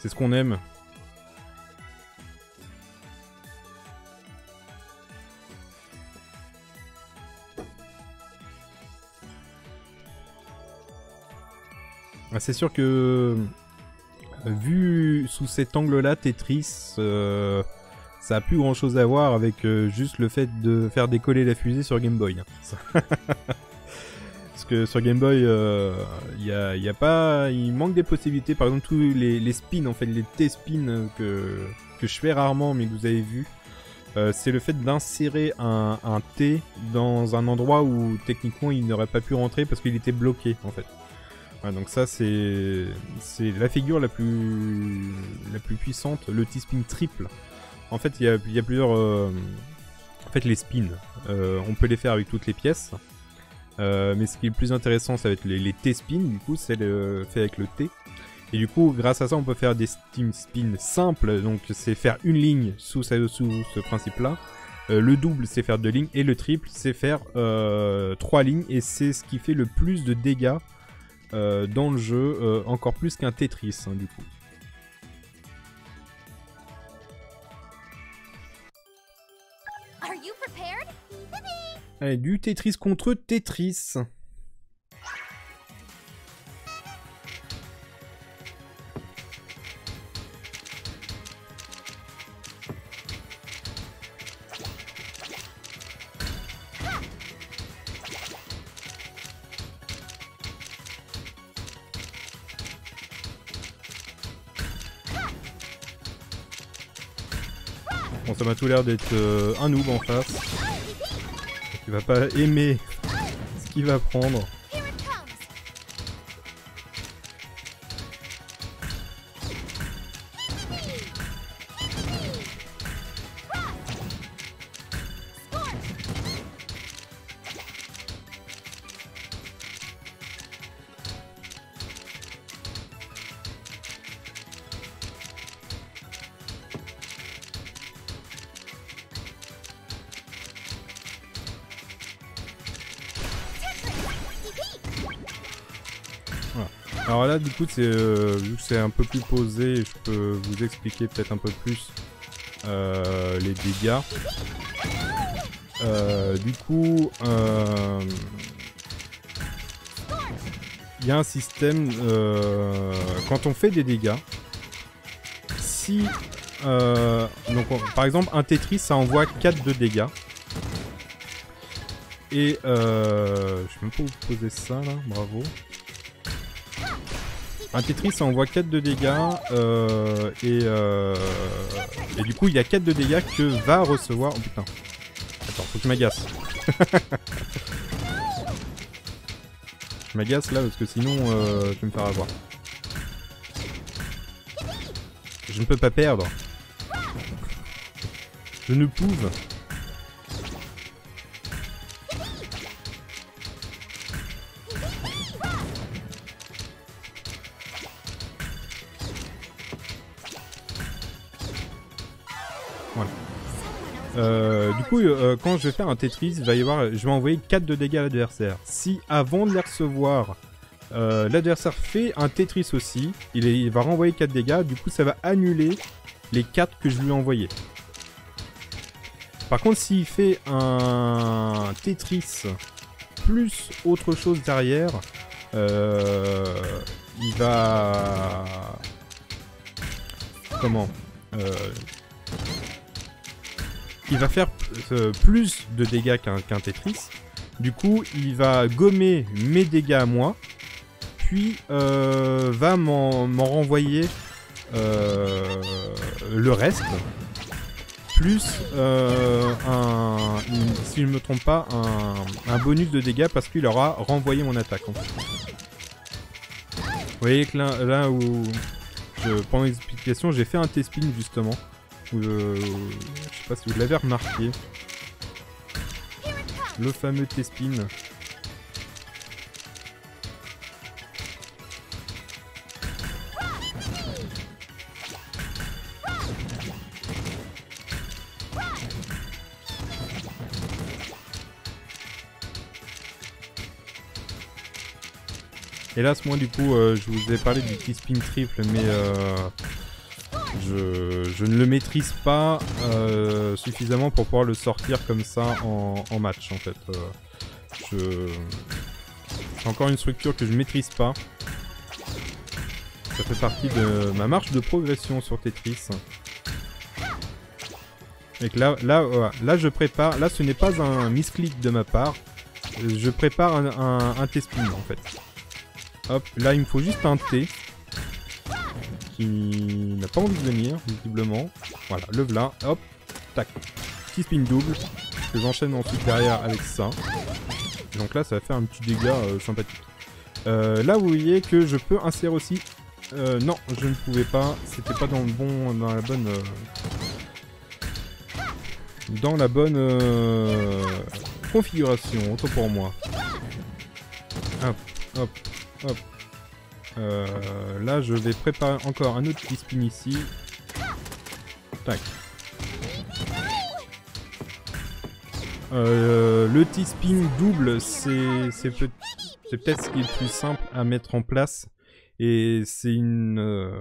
C'est ce qu'on aime. Ah, c'est sûr que... vu sous cet angle-là, Tetris, ça a plus grand-chose à voir avec juste le fait de faire décoller la fusée sur Game Boy. Parce que sur Game Boy, y a pas, il manque des possibilités. Par exemple, tous les spins, en fait, les T-spins que je fais rarement, mais que vous avez vu, c'est le fait d'insérer un T dans un endroit où techniquement il n'aurait pas pu rentrer parce qu'il était bloqué, en fait. Ouais, donc ça, c'est la figure la plus puissante, le T-spin triple. En fait, il y a plusieurs, en fait, les spins, on peut les faire avec toutes les pièces. Mais ce qui est le plus intéressant, ça va être les T-spins, du coup, c'est fait avec le T. Et du coup, grâce à ça, on peut faire des steam spins simples, donc c'est faire une ligne sous ce principe-là. Le double, c'est faire 2 lignes, et le triple, c'est faire 3 lignes, et c'est ce qui fait le plus de dégâts dans le jeu, encore plus qu'un Tetris, hein, du coup. Allez, du Tetris contre Tetris. Bon, ça m'a tout l'air d'être un noob en face. Il va pas aimer ce qu'il va prendre. Alors là, du coup, vu que c'est un peu plus posé, je peux vous expliquer peut-être un peu plus les dégâts. Du coup, il y a un système, quand on fait des dégâts, si, donc par exemple, un Tetris, ça envoie 4 de dégâts. Et je sais même pas où poser ça, là, bravo. Un Tetris, ça envoie 4 de dégâts, et du coup, il y a 4 de dégâts que va recevoir... Oh putain. Attends, faut que je m'agace. Je m'agace là, parce que sinon, je vais me faire avoir. Je ne peux pas perdre. Je ne pouve. Du coup, quand je vais faire un Tetris, je vais envoyer 4 de dégâts à l'adversaire. Si avant de les recevoir, l'adversaire fait un Tetris aussi, il va renvoyer 4 dégâts, du coup ça va annuler les 4 que je lui ai envoyés. Par contre, s'il fait un Tetris plus autre chose derrière, il va... Comment il va faire plus de dégâts qu'un Tetris. Du coup, il va gommer mes dégâts à moi, puis va m'en renvoyer le reste, plus, si je ne me trompe pas, un bonus de dégâts parce qu'il aura renvoyé mon attaque. En fait. Vous voyez que là où, pendant l'explication, j'ai fait un T-spin justement. Je sais pas si vous l'avez remarqué. Le fameux T-spin. Hélas, moi du coup, je vous ai parlé du T-spin triple, mais je ne le maîtrise pas suffisamment pour pouvoir le sortir comme ça en match, en fait. C'est encore une structure que je ne maîtrise pas. Ça fait partie de ma marche de progression sur Tetris. Et que là, je prépare. Là, ce n'est pas un misclick de ma part. je prépare un thé spin en fait. Hop, là il me faut juste un thé. Qui n'a pas envie de venir, visiblement. Voilà, le v'là, hop, tac. Petit spin double, que j'enchaîne ensuite derrière avec ça. Donc là ça va faire un petit dégât sympathique. Là vous voyez que je peux insérer aussi... non, je ne pouvais pas, c'était pas dans le bon, dans la bonne... dans la bonne configuration, autant pour moi. Hop, hop, hop. Là, je vais préparer encore un autre petit spin ici. Tac. Le petit spin double, c'est peut-être ce qui est le plus simple à mettre en place. Et c'est une...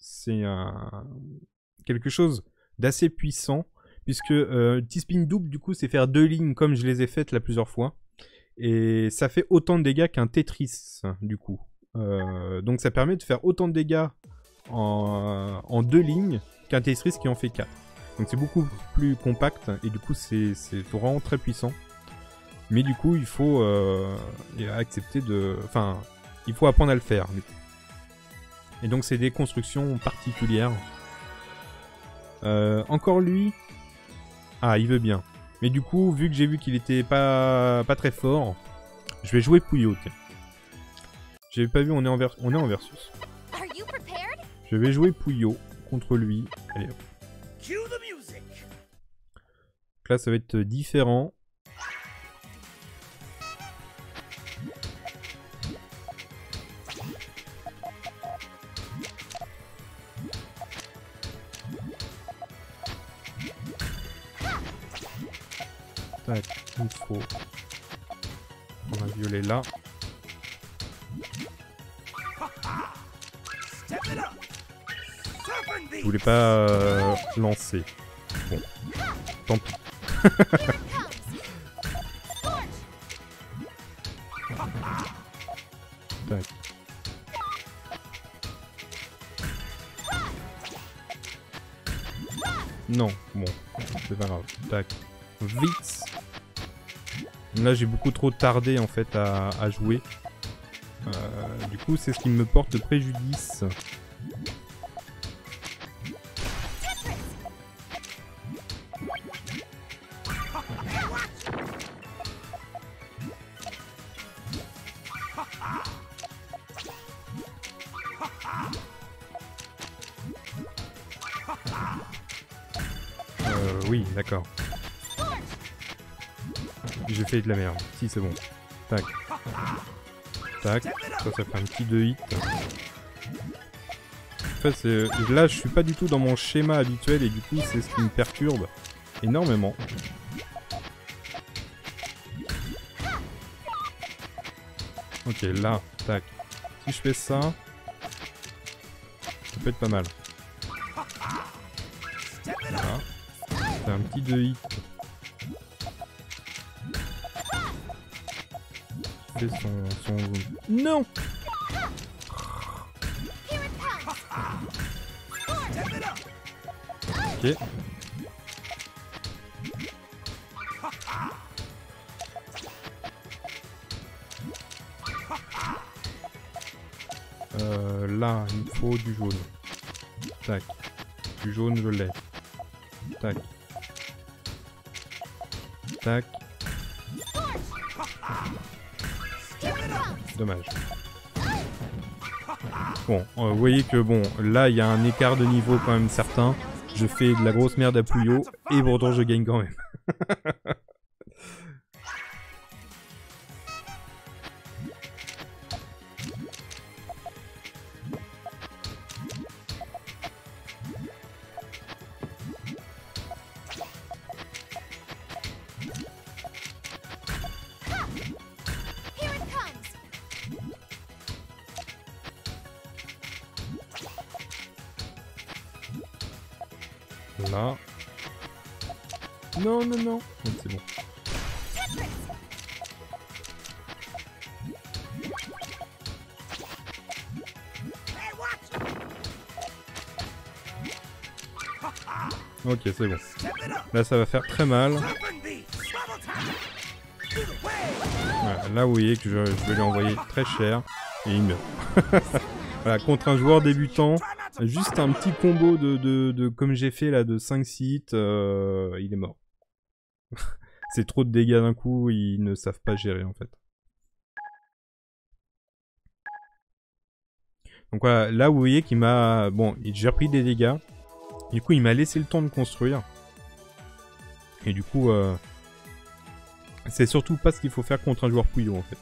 c'est un... quelque chose d'assez puissant. Puisque T-spin double, du coup, c'est faire deux lignes comme je les ai faites là plusieurs fois. Et ça fait autant de dégâts qu'un Tetris, du coup. Donc ça permet de faire autant de dégâts en deux lignes qu'un Tetris qui en fait 4. Donc c'est beaucoup plus compact et du coup c'est vraiment très puissant. Mais du coup il faut accepter de... Enfin, il faut apprendre à le faire. Et donc c'est des constructions particulières. Encore lui... Ah, il veut bien. Mais du coup, vu que j'ai vu qu'il était pas très fort, je vais jouer Puyo. J'avais pas vu, on est en versus. Je vais jouer Puyo contre lui. Allez hop. Donc là, ça va être différent. Tac, il faut. On va violer là. Je voulais pas lancer. Bon, tant pis. Tac. Non, bon, c'est pas grave. Tac. Vite. Là j'ai beaucoup trop tardé en fait à jouer. Du coup c'est ce qui me porte préjudice. Oui, d'accord. J'ai fait de la merde. Si, c'est bon. Tac. Tac. Ça fait un petit 2 hits. En fait, là, je suis pas du tout dans mon schéma habituel et du coup, c'est ce qui me perturbe énormément. Ok, là. Tac. Si je fais ça, ça peut être pas mal. Voilà. C'est un petit 2 hits. Son... Non. Ok. Là, il me faut du jaune. Tac. Du jaune, je l'ai. Tac. Tac. Dommage. Bon, vous voyez que bon, là il y a un écart de niveau quand même certain. Je fais de la grosse merde à Puyo et pourtant je gagne quand même. Là. Non, non, non. C'est bon. Ok, c'est bon. Là, ça va faire très mal. Voilà, là vous voyez que je vais lui envoyer très cher et il meurt. Voilà, contre un joueur débutant, juste un petit combo de comme j'ai fait là de 5-6 hits, il est mort. C'est trop de dégâts d'un coup, ils ne savent pas gérer en fait. Donc voilà, là vous voyez qu'il m'a... Bon, j'ai repris des dégâts. Du coup, il m'a laissé le temps de construire. Et du coup, c'est surtout pas ce qu'il faut faire contre un joueur Puyo en fait.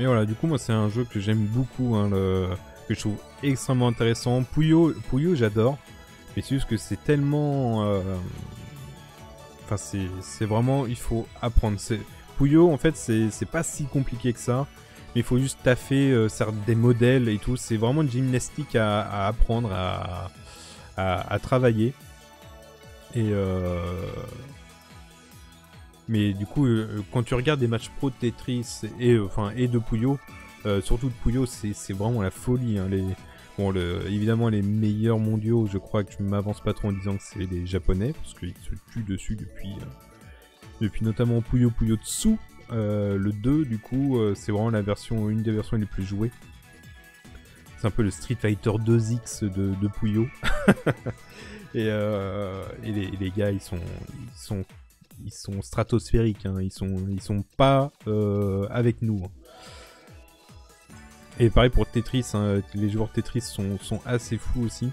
Mais voilà, du coup, moi, c'est un jeu que j'aime beaucoup, hein, que je trouve extrêmement intéressant. Puyo j'adore. Mais c'est juste que c'est tellement... Enfin, c'est vraiment... Il faut apprendre. Puyo, en fait, c'est pas si compliqué que ça. Mais il faut juste taffer des modèles et tout. C'est vraiment une gymnastique à apprendre, à travailler. Et... Mais du coup, quand tu regardes des matchs pro de Tetris et de Puyo, surtout de Puyo, c'est vraiment la folie. Hein, évidemment, les meilleurs mondiaux, je crois que je ne m'avance pas trop en disant que c'est les Japonais, parce qu'ils se tuent dessus depuis notamment Puyo Puyo Tetris, le 2, du coup, c'est vraiment une des versions les plus jouées. C'est un peu le Street Fighter 2X de Puyo. et les gars, ils sont stratosphériques, hein. ils sont pas avec nous. Et pareil pour Tetris, hein. Les joueurs Tetris sont assez fous aussi.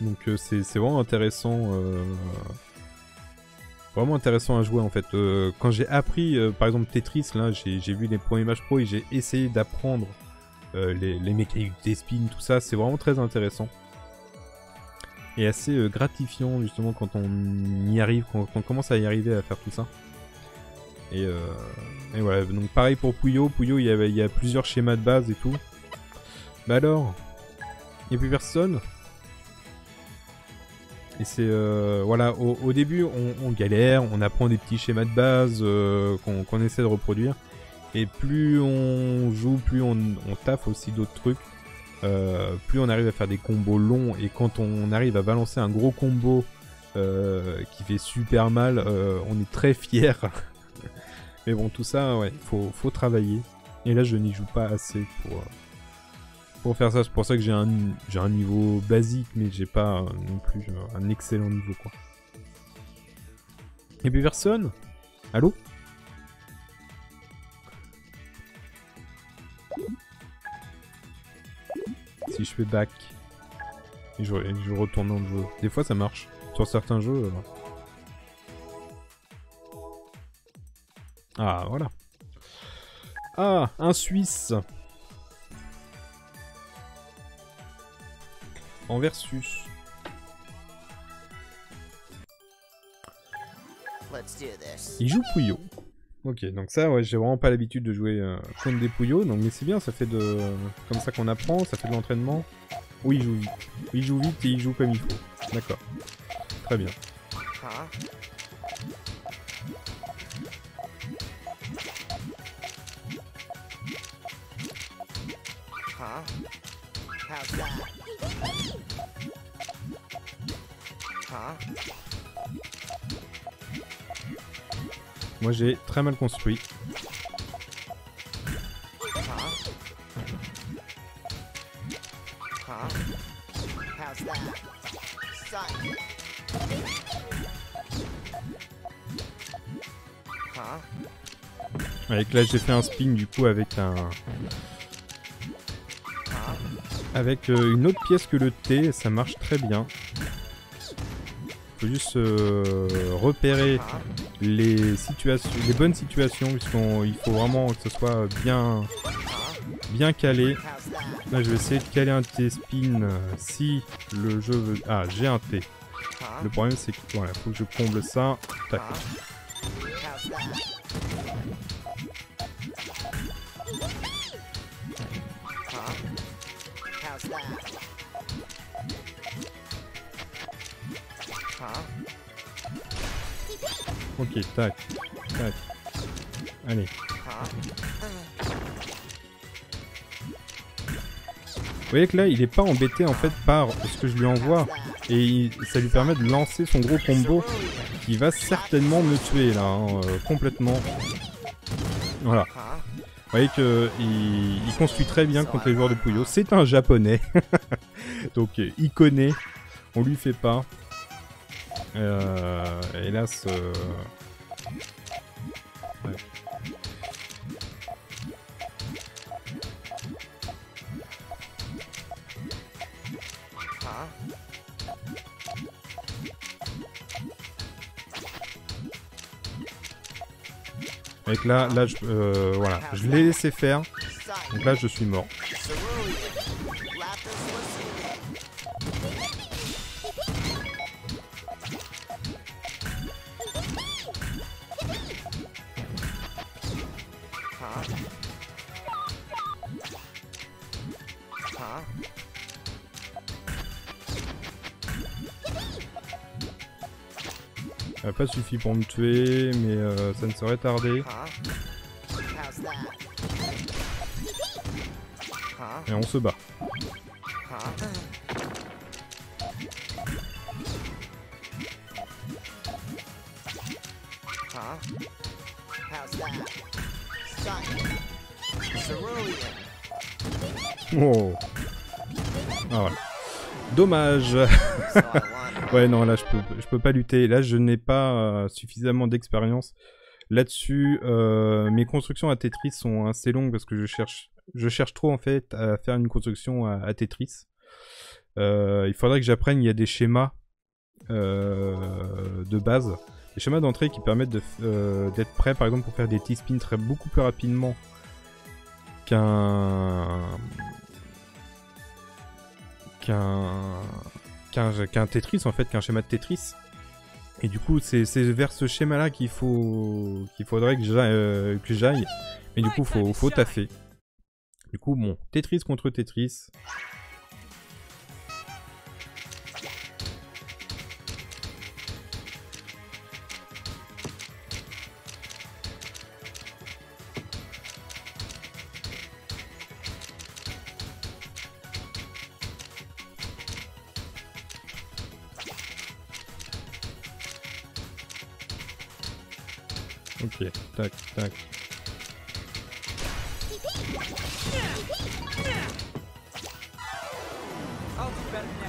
Donc c'est vraiment intéressant, à jouer en fait. Quand j'ai appris, par exemple Tetris, là j'ai vu les premiers matchs pro et j'ai essayé d'apprendre les mécaniques des spins, tout ça, c'est vraiment très intéressant. Et assez gratifiant justement quand on y arrive, quand on commence à y arriver à faire tout ça. Et voilà, donc pareil pour Puyo. Puyo, il y a plusieurs schémas de base et tout. Bah alors, il n'y a plus personne. Et c'est... voilà, au début, on galère, on apprend des petits schémas de base qu'on essaie de reproduire. Et plus on joue, plus on taffe aussi d'autres trucs. Plus on arrive à faire des combos longs, et quand on arrive à balancer un gros combo qui fait super mal, on est très fier. Mais bon, tout ça, ouais, faut travailler. Et là, je n'y joue pas assez pour faire ça. C'est pour ça que j'ai un niveau basique, mais j'ai pas non plus un excellent niveau, quoi. Et puis personne? Allô? Si je fais back et je retourne dans le jeu. Des fois ça marche. Sur certains jeux. Ah voilà. Ah, un Suisse. En versus. Il joue Puyo. Ok, donc ça, ouais, j'ai vraiment pas l'habitude de jouer contre des Puyo, donc mais c'est bien, ça fait de... Comme ça qu'on apprend, ça fait de l'entraînement. Oui, il joue vite. Il joue vite et il joue comme il faut. D'accord. Très bien. Moi j'ai très mal construit. Avec là j'ai fait un spin du coup avec une autre pièce que le T, ça marche très bien. Faut juste repérer les bonnes situations, puisqu'il faut vraiment que ce soit bien calé. Là je vais essayer de caler un T-spin si le jeu veut... Ah, j'ai un T. Le problème c'est qu'il voilà, faut que je comble ça. Tac. Ok, tac, tac. Allez. Vous voyez que là, il n'est pas embêté en fait par ce que je lui envoie. Et ça lui permet de lancer son gros combo qui va certainement me tuer là, hein, complètement. Voilà. Vous voyez qu'il construit très bien contre les joueurs de Puyo. C'est un japonais. Donc il connaît. On lui fait pas. Hélas. Ouais. Avec là je, voilà, je l'ai laissé faire. Donc là, je suis mort. Pas suffit pour me tuer, mais ça ne saurait tarder. Et on se bat. Oh. Ah ouais. Dommage. Ouais non là je peux pas lutter, là je n'ai pas suffisamment d'expérience là-dessus. Mes constructions à Tetris sont assez longues parce que je cherche trop en fait à faire une construction à Tetris. Il faudrait que j'apprenne, il y a des schémas de base, des schémas d'entrée qui permettent d'être prêt par exemple pour faire des T-spins beaucoup plus rapidement qu'un Tetris en fait, qu'un schéma de Tetris. Et du coup c'est vers ce schéma là qu'il faudrait que j'aille, mais du coup faut taffer. Du coup bon, Tetris contre Tetris. Ok, tac, tac.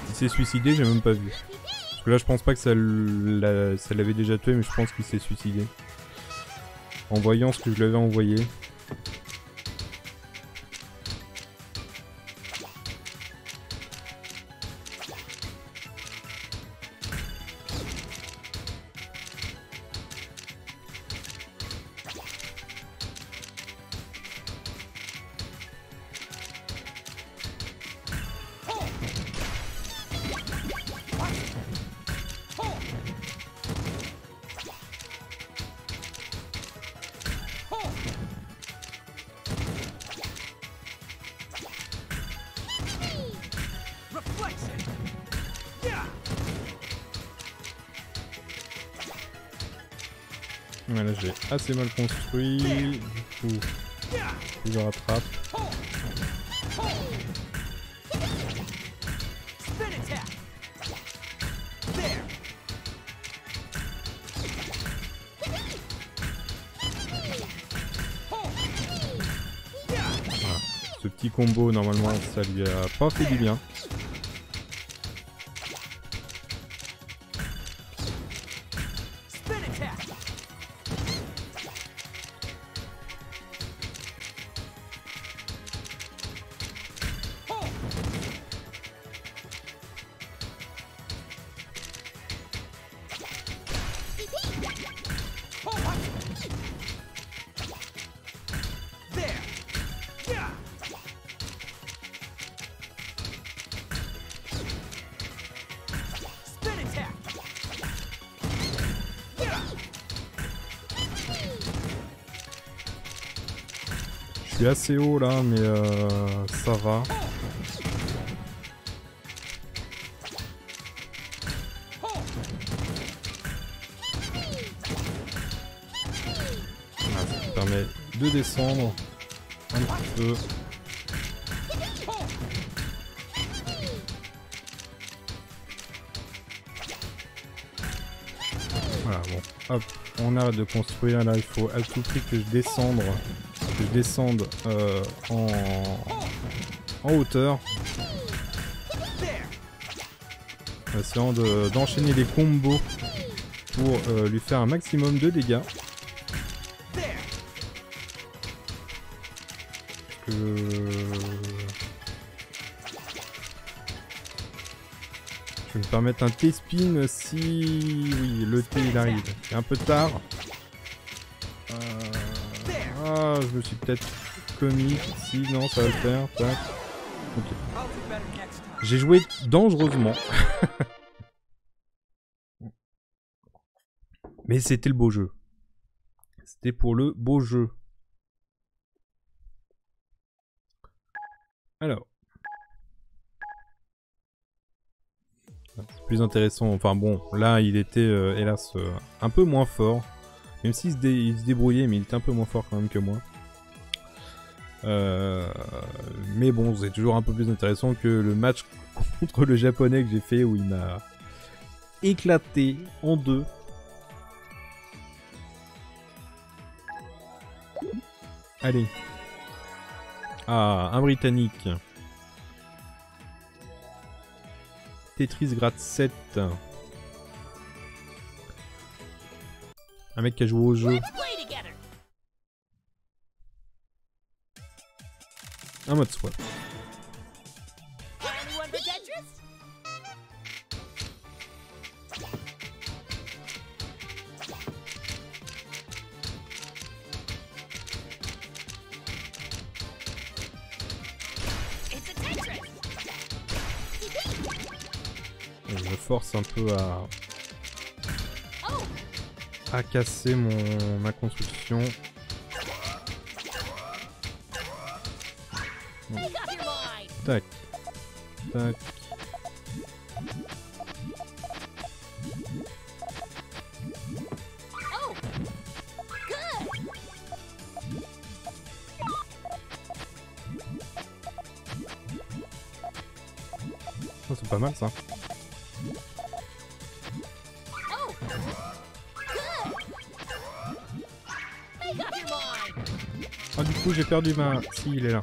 Il s'est suicidé, j'ai même pas vu. Parce que là, je pense pas que ça l'avait déjà tué, mais je pense qu'il s'est suicidé. En voyant ce que je lui avais envoyé. Là je l'ai assez mal construit, du coup je le rattrape. Voilà. Ce petit combo normalement ça lui a pas fait du bien. Je suis assez haut là, mais ça va. de descendre un petit peu. Voilà, bon, hop, on arrête de construire, là il faut à tout prix que je descende, en hauteur. En essayant d'enchaîner les combos pour lui faire un maximum de dégâts. Je vais me permettre un T-spin si... Oui, le T il arrive. C'est un peu tard. Ah, je me suis peut-être commis. Si, non, ça va le faire. Tac. Ok. J'ai joué dangereusement. Mais c'était le beau jeu. C'était pour le beau jeu. Alors. C'est plus intéressant. Enfin bon, là il était hélas un peu moins fort. Même s'il se débrouillait, mais il était un peu moins fort quand même que moi. Mais bon, c'est toujours un peu plus intéressant que le match contre le japonais que j'ai fait où il m'a éclaté en deux. Allez. Ah, un britannique. Tetris grade 7. Un mec qui a joué au jeu. Un mode swap. Je me force un peu à casser ma construction. Tac. Tac. Oh, c'est pas mal ça. Ah, du coup j'ai perdu ma... Si, il est là.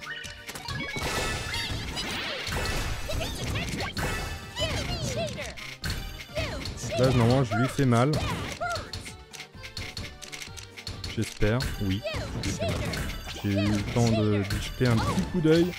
Là, normalement, je lui fais mal. J'espère, oui. J'ai eu le temps d'y jeter un petit coup d'œil.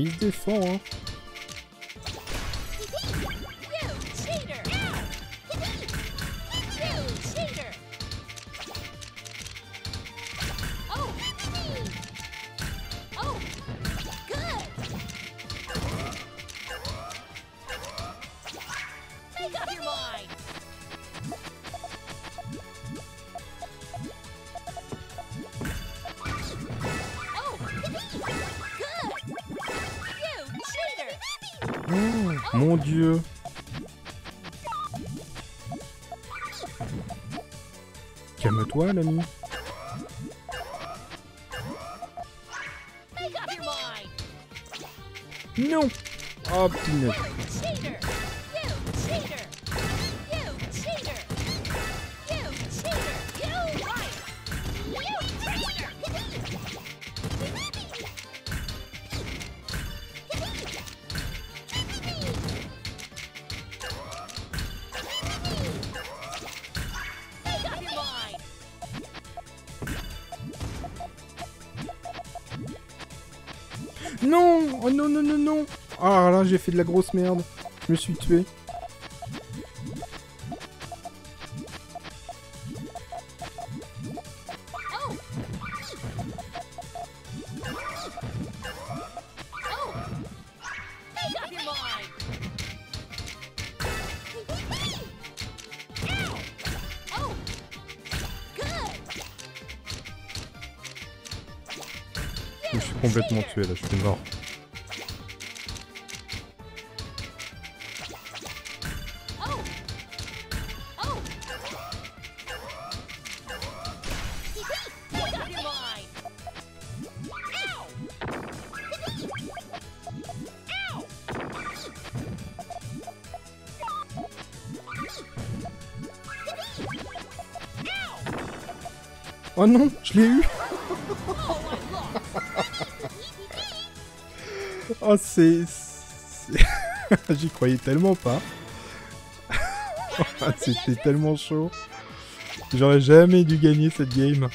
Il se défend, hein. Mon dieu. Calme-toi, l'ami. Non. Oh, punaise. Non. Oh non non non non. Ah là, j'ai fait de la grosse merde. Je me suis tué. Je suis complètement tué là, je suis mort. Oh non, je l'ai eu. Oh c'est... J'y croyais tellement pas. C'était tellement chaud. J'aurais jamais dû gagner cette game.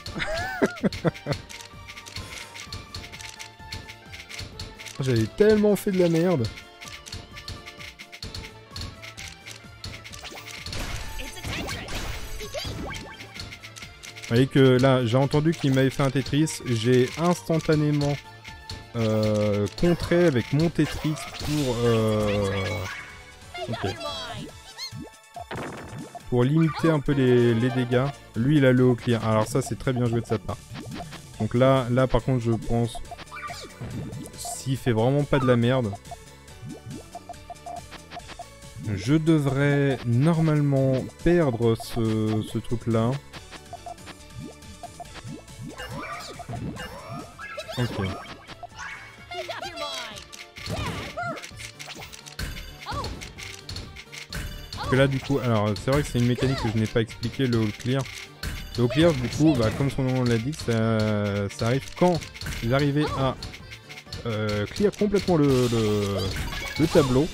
J'avais tellement fait de la merde. Vous voyez que là, j'ai entendu qu'il m'avait fait un Tetris, j'ai instantanément contré avec mon Tetris pour pour limiter un peu les dégâts. Lui, il a le haut clear. Alors ça, c'est très bien joué de sa part. Donc là, par contre, je pense s'il fait vraiment pas de la merde, je devrais normalement perdre ce truc-là. Ok. Parce que là du coup, alors c'est vrai que c'est une mécanique que je n'ai pas expliqué, le all clear. Le all clear du coup, bah, comme son nom l'a dit, ça arrive quand vous arrivez à clear complètement le tableau.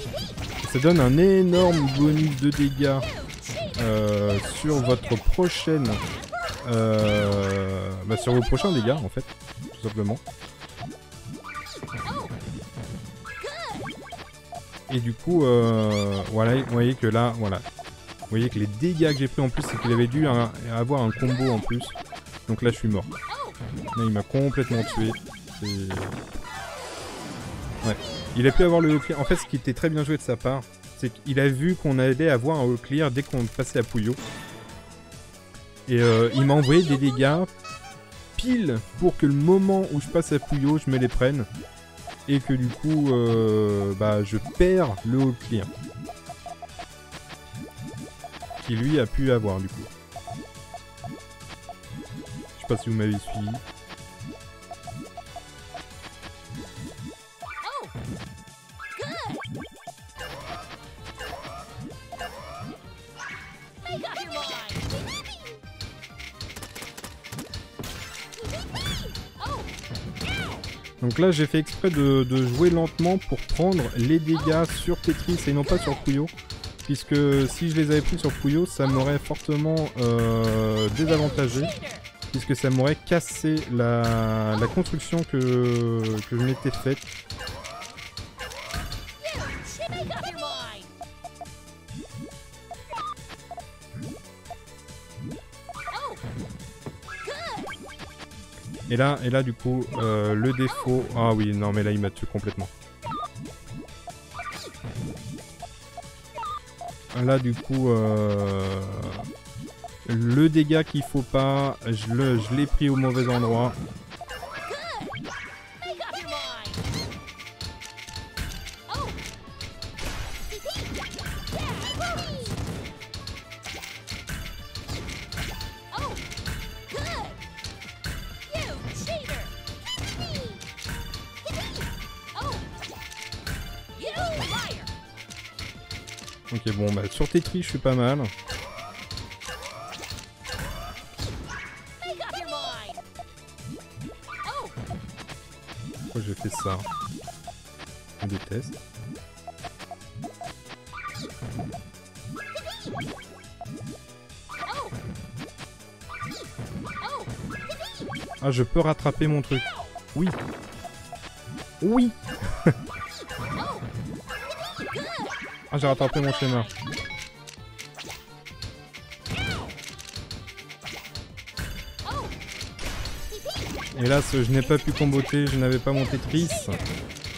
Ça donne un énorme bonus de dégâts sur votre prochaine... sur vos prochains dégâts en fait. Simplement. Et du coup, voilà, vous voyez que là, voilà. Vous voyez que les dégâts que j'ai pris en plus, c'est qu'il avait dû avoir un combo en plus. Donc là, je suis mort. Là, il m'a complètement tué. Ouais. Il a pu avoir le clear. En fait, ce qui était très bien joué de sa part, c'est qu'il a vu qu'on allait avoir un clear dès qu'on passait à Puyo. Et il m'a envoyé des dégâts pile pour que le moment où je passe à Puyo, je me les prenne et que du coup je perds le haut clear qui lui a pu avoir du coup. Je sais pas si vous m'avez suivi. Donc là j'ai fait exprès de jouer lentement pour prendre les dégâts sur Tetris et non pas sur Puyo. Puisque si je les avais pris sur Puyo, ça m'aurait fortement désavantagé. Puisque ça m'aurait cassé la construction que je m'étais faite. Et là du coup, le défaut... Ah oui, non mais là il m'a tué complètement. Là du coup, le dégât qu'il faut pas, je l'ai pris au mauvais endroit. Ok bon bah sur Tetris je suis pas mal. Pourquoi j'ai fait ça? Je déteste. Ah je peux rattraper mon truc. Oui. Oui. Ah, j'ai rattrapé mon schéma. Et là, je n'ai pas pu comboter, je n'avais pas mon Tetris.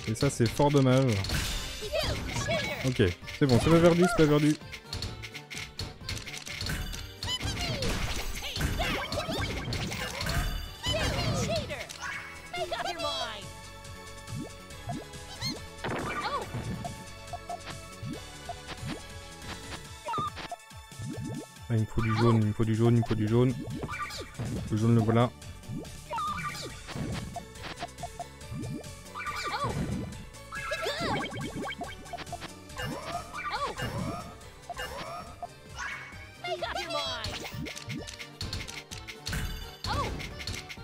Et ça, c'est fort dommage. Ok, c'est bon, c'est pas perdu, c'est pas perdu. Là, il me faut du jaune, il me faut du jaune, il me faut du jaune. Le jaune, le voilà.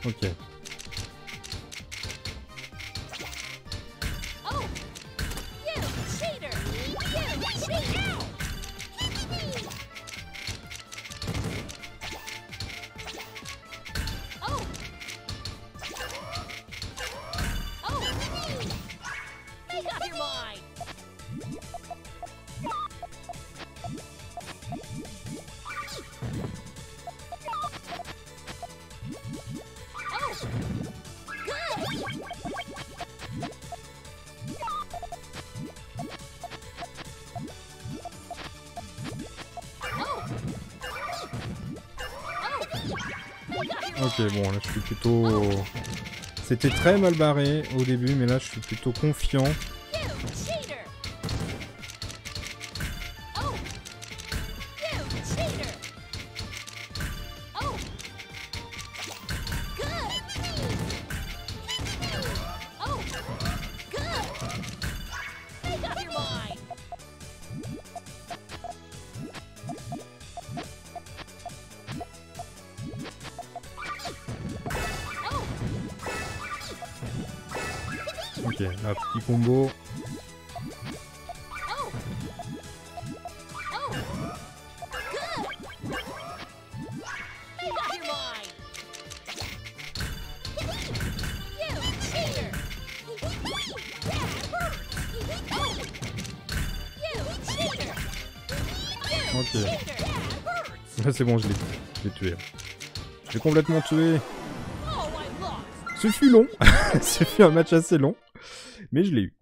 Ok. Ok, bon, là je suis plutôt... C'était très mal barré au début, mais là je suis plutôt confiant. Ok, un petit combo. Ok. Là c'est bon, je l'ai tué. Je l'ai complètement tué. Ce fut long. Ce fut un match assez long. Mais je l'ai eu.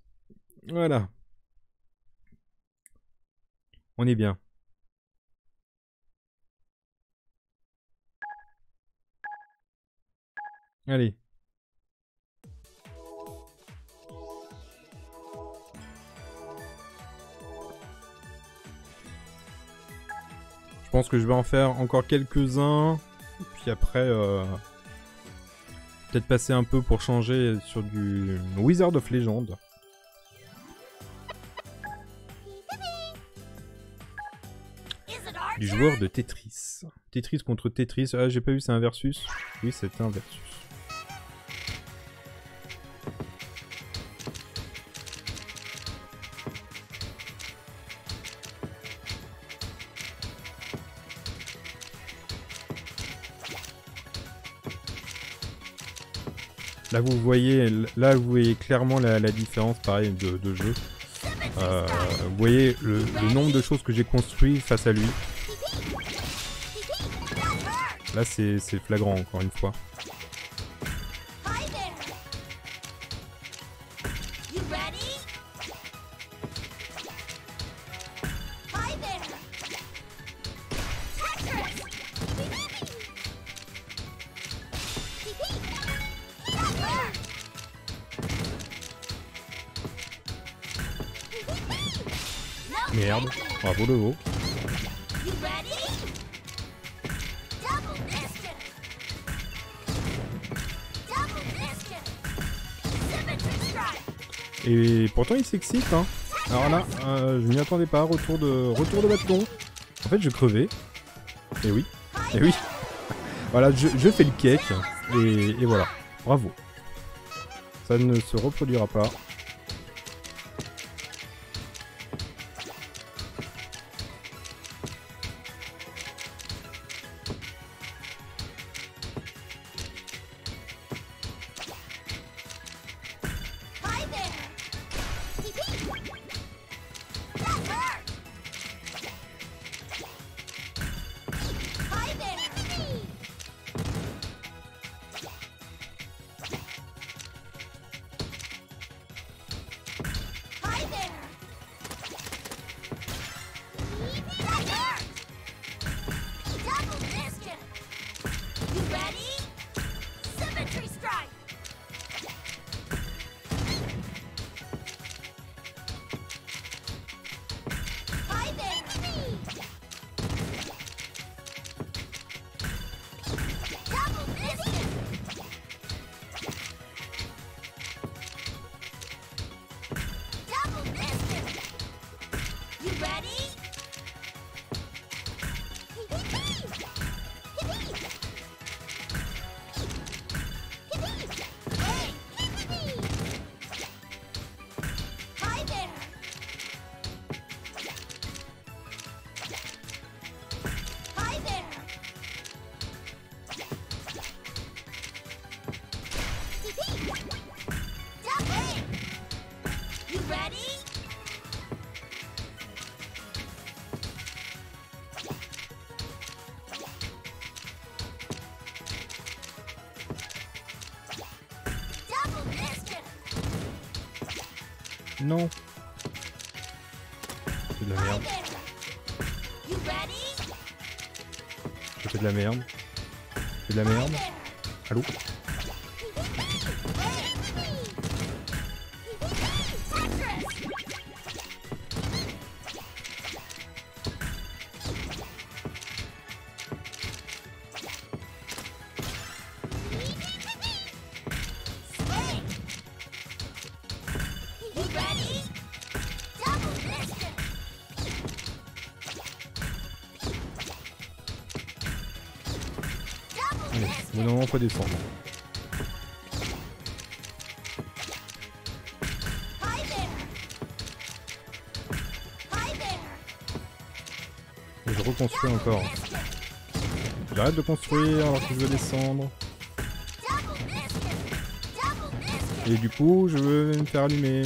Voilà. On est bien. Allez. Je pense que je vais en faire encore quelques-uns. Puis après... peut-être passer un peu pour changer sur du Wizard of Legends. Du joueur de Tetris. Tetris contre Tetris. Ah, j'ai pas eu, c'est un versus. Oui, c'était un versus. Là vous voyez clairement la différence, pareil, de jeu. Vous voyez le nombre de choses que j'ai construit face à lui. Là, c'est flagrant, encore une fois. Merde, bravo le veau. Et pourtant il s'excite, hein. Alors là, je m'y attendais pas, retour de bâton. En fait je crevais. Et oui, et oui. Voilà, je fais le cake. Et voilà, bravo. Ça ne se reproduira pas. non. C'est de la merde. C'est de la merde. C'est de la merde. Allô? Normalement, faut descendre. Et je reconstruis encore. J'arrête de construire alors que je veux descendre. Et du coup, je veux me faire allumer.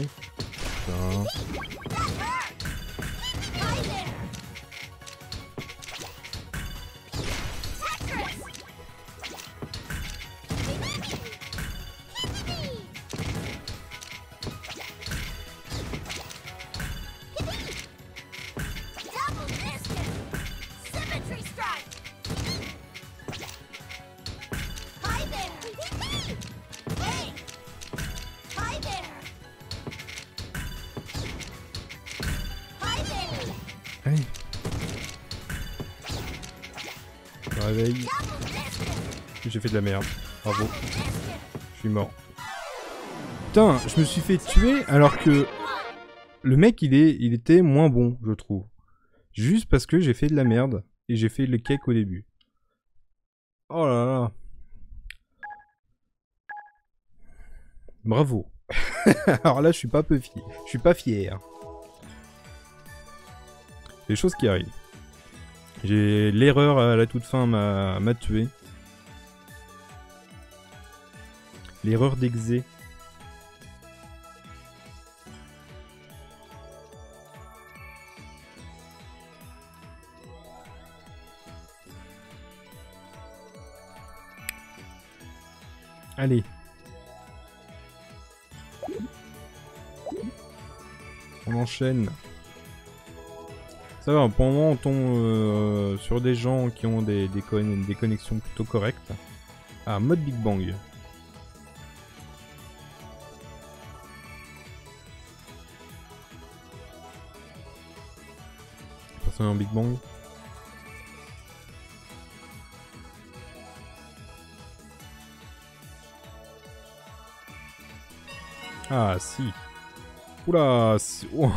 Putain. J'ai fait de la merde. Bravo. Je suis mort. Putain, je me suis fait tuer alors que le mec il était moins bon, je trouve. Juste parce que j'ai fait de la merde et j'ai fait le cake au début. Oh là là. Bravo. Alors là, je suis pas peu fier. Je suis pas fier. Les choses qui arrivent. J'ai l'erreur à la toute fin m'a tué. L'erreur d'exé. Allez. On enchaîne. Ça va, pour le moment on tombe sur des gens qui ont des connexions plutôt correctes. Ah, mode Big Bang. En Big Bang. Ah si. Oula. Si. Oh.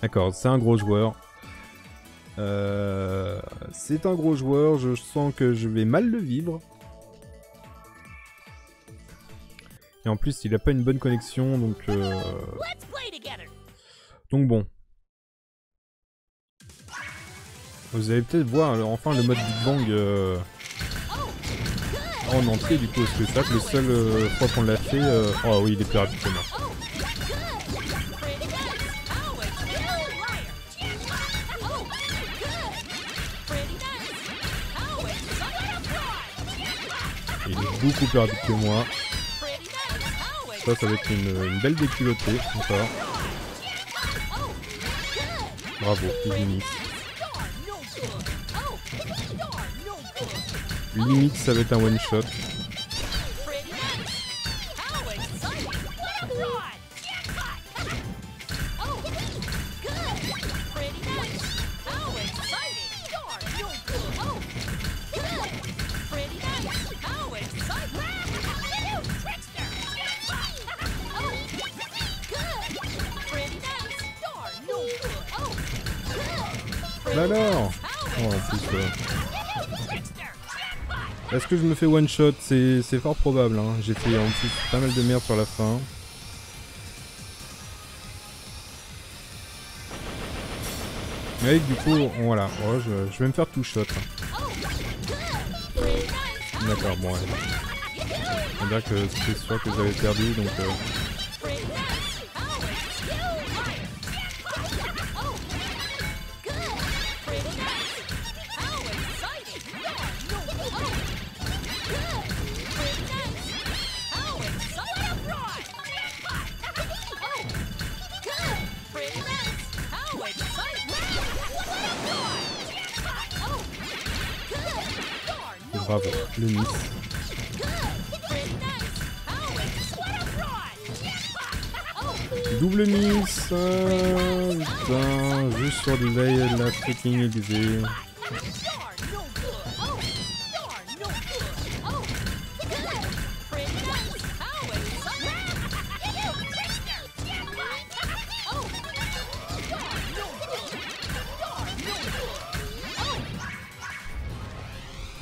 D'accord, c'est un gros joueur. C'est un gros joueur, je sens que je vais mal le vivre. Et en plus, il a pas une bonne connexion, donc bon. Vous allez peut-être voir enfin le mode Big Bang en entrée du coup, parce que c'est vrai que le seul fois qu'on l'a fait... Oh oui, il est plus rapide que moi. Il est beaucoup plus rapide que moi. Ça, ça va être une belle déculottée encore. Bravo, il limite. Limite, ça va être un one shot. Bah alors, oh, c'est ça. Est-ce que je me fais one shot? C'est fort probable, hein. J'ai fait en plus pas mal de merde sur la fin. Mais du coup, voilà, oh, je vais me faire two shot. D'accord, bon, ouais. On dirait que c'est sûr que j'avais perdu, donc... Bravo, le miss. Double miss. Putain, juste sur la freaking aiguisée.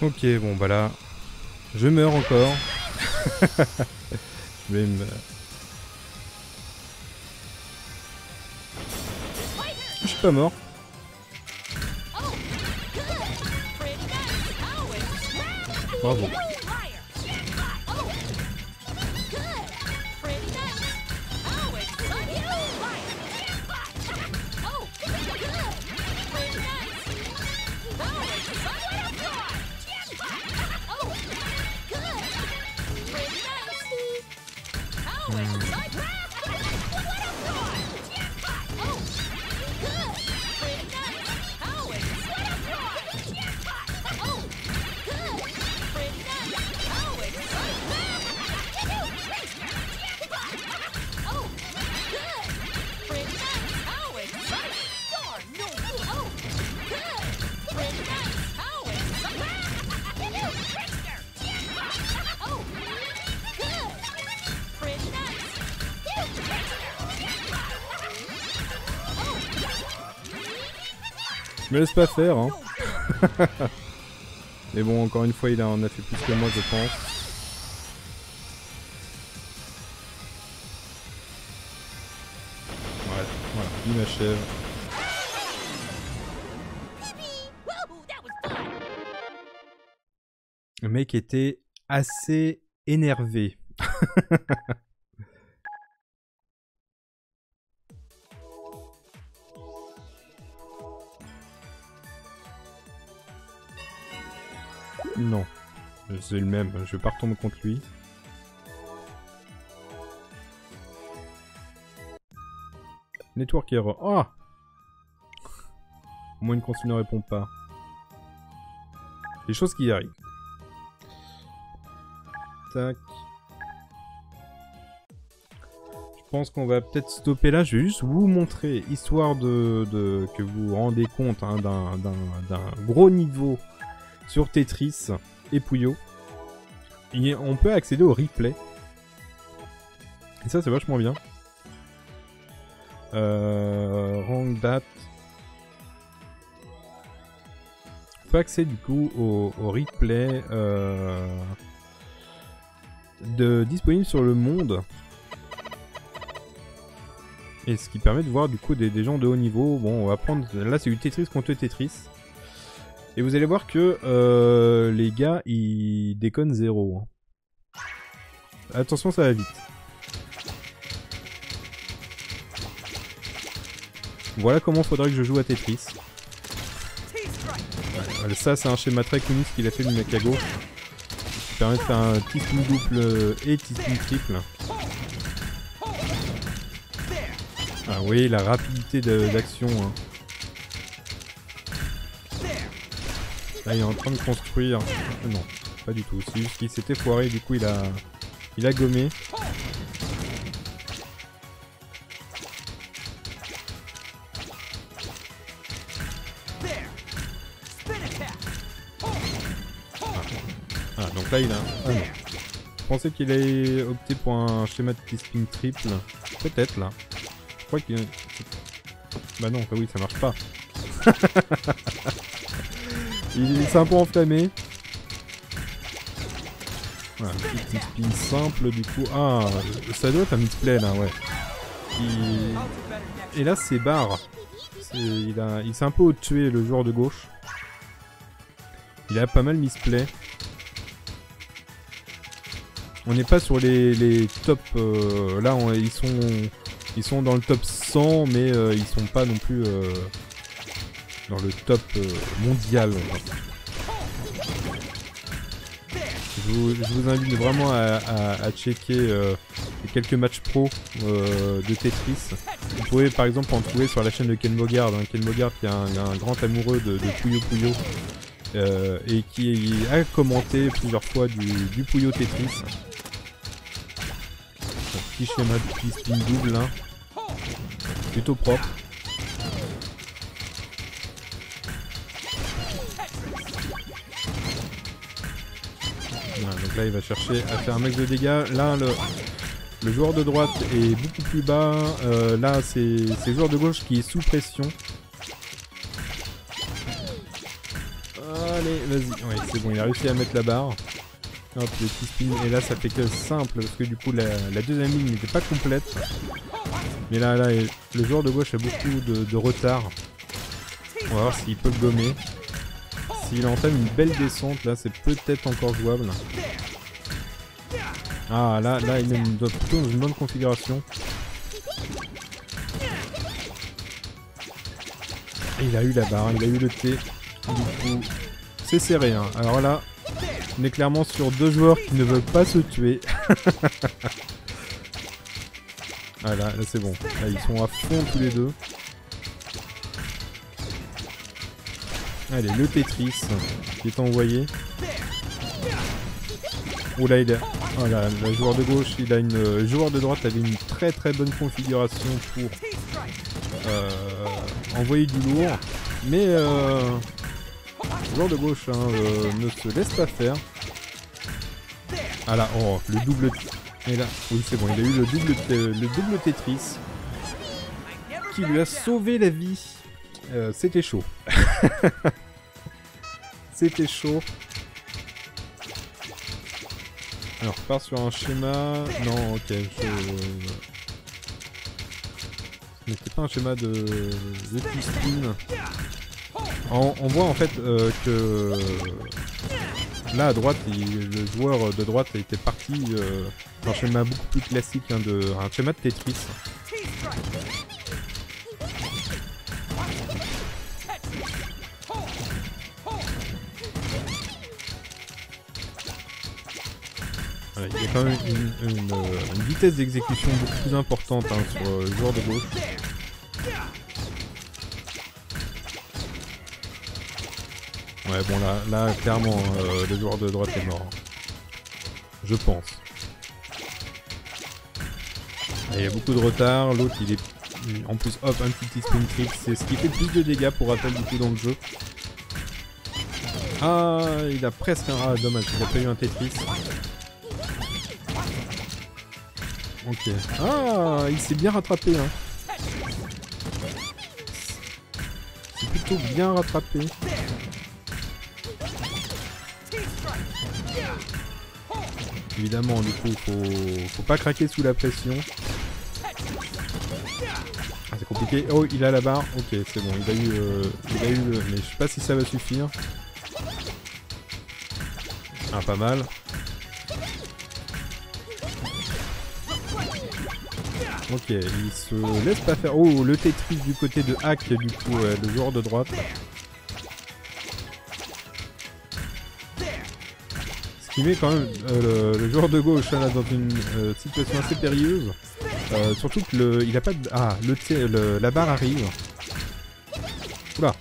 Ok, bon bah là, je meurs encore. Je vais me... Je suis pas mort. Bravo. Je me laisse pas faire, hein. Mais bon, encore une fois, il en a fait plus que moi, je pense. Ouais, voilà, il m'achève. Le mec était assez énervé. Non, c'est le même, je vais pas retomber contre lui. Network error. Oh, au moins une console ne répond pas. Les choses qui arrivent. Tac. Je pense qu'on va peut-être stopper là. Je vais juste vous montrer, histoire de que vous vous rendez compte hein, d'un gros niveau sur Tetris et Puyo. Et on peut accéder au replay. Et ça, c'est vachement bien. Wrong date. On peut accéder du coup au replay disponible sur le monde. Et ce qui permet de voir du coup des gens de haut niveau. Bon, on va prendre... Là, c'est du Tetris contre Tetris. Et vous allez voir que les gars, ils déconnent zéro. Hein. Attention, ça va vite. Voilà comment faudrait que je joue à Tetris. Ouais, ça, c'est un schéma très connu qu'il a fait du mec à gauche. Qui permet de faire un petit spin double et petit spin triple. Ah oui, la rapidité d'action. Hein. Là, il est en train de construire... Non, pas du tout. C'est juste qu'il s'était foiré, du coup, il a gommé. Ah, donc là, il a... Ah non. Je pensais qu'il allait opter pour un schéma de petit spin triple. Peut-être, là. Je crois qu'il... Bah non, bah oui, ça marche pas. Il s'est un peu enflammé. Voilà, petit spin simple du coup. Ah, ça doit être un mid-play là, ouais. Et là, c'est barre. Il s'est un peu tué le joueur de gauche. Il a pas mal misplay. On n'est pas sur les tops. Là, ils sont dans le top 100, mais ils sont pas non plus... dans le top mondial. Je vous invite vraiment à checker les quelques matchs pro de Tetris. Vous pouvez par exemple en trouver sur la chaîne de Kenmogard. Hein. Kenmogard qui est un grand amoureux de Puyo Puyo. et qui a commenté plusieurs fois du Puyo Tetris. Petit schéma de piste, une double là. Plutôt propre. Voilà, donc là il va chercher à faire un max de dégâts. Là le joueur de droite est beaucoup plus bas. Là c'est le joueur de gauche qui est sous pression. Allez, vas-y. Ouais, c'est bon, il a réussi à mettre la barre. Hop, le petit spin. Et là, ça fait que simple, parce que du coup, la deuxième ligne n'était pas complète. Mais là, le joueur de gauche a beaucoup de retard. On va voir s'il peut le gommer. S'il entame une belle descente, là, c'est peut-être encore jouable. Ah, là, il est plutôt dans une bonne configuration. Et il a eu la barre, il a eu le T. Du coup, c'est serré, hein. Alors là... On est clairement sur deux joueurs qui ne veulent pas se tuer. Ah là c'est bon. Là ils sont à fond tous les deux. Allez, le Tetris qui est envoyé. Oh là il a... Oh là, le joueur de gauche, il a une... Le joueur de droite avait une très très bonne configuration pour envoyer du lourd. Mais... Le joueur de gauche ne se laisse pas faire. Ah là, oh, le double... Et là, oui c'est bon, il a eu le double Tetris qui lui a sauvé la vie. C'était chaud. C'était chaud. Alors, on repart sur un schéma... Non, ok, je... C'était pas un schéma de piscine. On voit en fait que là à droite, le joueur de droite était parti d'un schéma beaucoup plus classique, hein, un schéma de Tetris. Ouais, il y a quand même une vitesse d'exécution beaucoup plus importante, hein, sur le joueur de gauche. Ouais bon là clairement le joueur de droite est mort. Je pense. Et il y a beaucoup de retard, l'autre il est... En plus hop, un petit spin trick, c'est ce qui fait plus de dégâts pour rappel du coup dans le jeu. Ah, il a presque un rat, dommage, il a pas eu un Tetris. Ok. Ah, il s'est bien rattrapé hein. C'est plutôt bien rattrapé. Évidemment, du coup, faut pas craquer sous la pression. Ah, c'est compliqué. Oh, il a la barre. Ok, c'est bon. Il a eu. Mais je sais pas si ça va suffire. Ah, pas mal. Ok, il se laisse pas faire. Oh, le Tetris du côté de Hack, du coup, le joueur de droite. Il met quand même le joueur de gauche là, dans une situation assez périlleuse. Surtout qu'il a pas de... Ah, la barre arrive. Oula,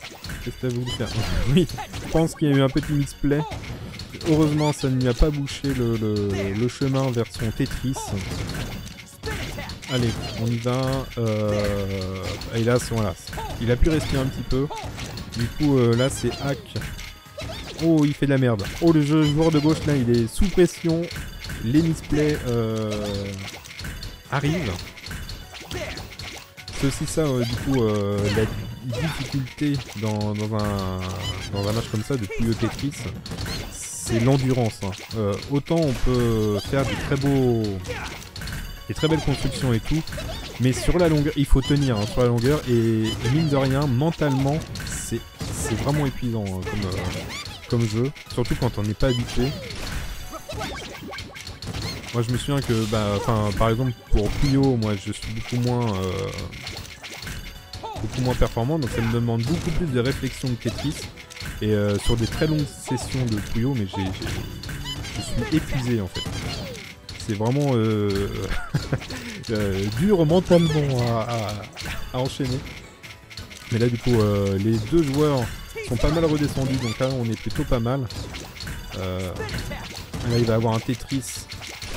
qu'est-ce que t'as voulu faire? Oui, je pense qu'il y a eu un petit misplay. Heureusement, ça ne lui a pas bouché le chemin vers son Tetris. Allez, on y va. Et là, voilà. Il a pu respirer un petit peu. Du coup, là, c'est Hack. Oh, il fait de la merde. Oh, le joueur de gauche, là, il est sous pression. Les misplays arrivent. C'est aussi ça, du coup, la difficulté dans un match comme ça de Puyo Tetris, c'est l'endurance. Hein. Autant on peut faire des très belles constructions et tout, mais sur la longueur, il faut tenir, hein, sur la longueur. Et mine de rien, mentalement, c'est vraiment épuisant, hein, comme jeu, surtout quand on n'est pas habitué. Moi je me souviens que par exemple pour Puyo, moi je suis beaucoup moins performant, donc ça me demande beaucoup plus de réflexion que Tetris, et sur des très longues sessions de Puyo, mais je suis épuisé en fait. C'est vraiment dur mentalement à enchaîner. Mais là du coup les deux joueurs sont pas mal redescendus, donc là on est plutôt pas mal. Là il va avoir un Tetris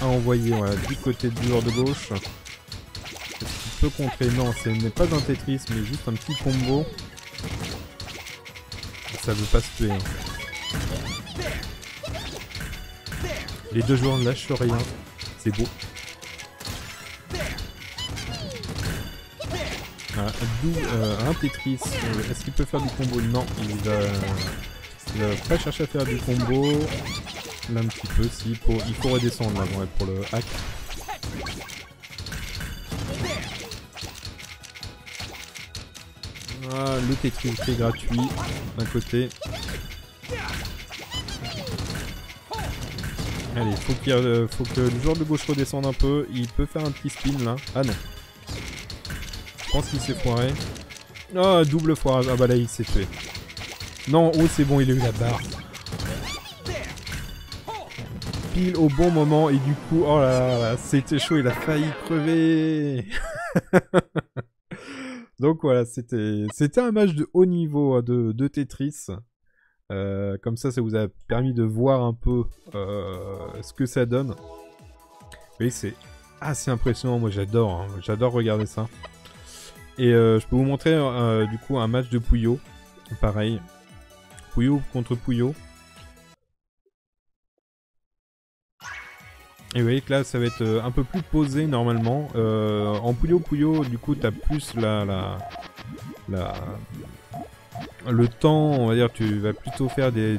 à envoyer du côté du joueur de gauche. Est-ce qu'il peut contrer? Non, ce n'est pas un Tetris mais juste un petit combo. Ça veut pas se tuer. Les deux joueurs ne lâchent rien, c'est beau. D'où un Tetris. Est-ce qu'il peut faire du combo? Non, il va pas chercher à faire du combo. Là un petit peu, si, il faut redescendre là, ouais, pour le hack. Ah, le Tetris est gratuit d'un côté. Allez, faut que le joueur de gauche redescende un peu. Il peut faire un petit spin là. Ah non. Je pense qu'il s'est foiré. Ah, double foirage. Ah bah là, il s'est fait. Non, oh c'est bon, il a eu la barre. Pile au bon moment et du coup, oh là là, c'était chaud, il a failli crever. Donc voilà, c'était un match de haut niveau de Tetris. Comme ça, ça vous a permis de voir un peu ce que ça donne. Mais c'est assez impressionnant, moi j'adore, hein. J'adore regarder ça. Et je peux vous montrer du coup un match de Puyo, pareil, Puyo contre Puyo. Et vous voyez que là ça va être un peu plus posé normalement. En Puyo Puyo du coup t'as plus le temps, on va dire, tu vas plutôt faire des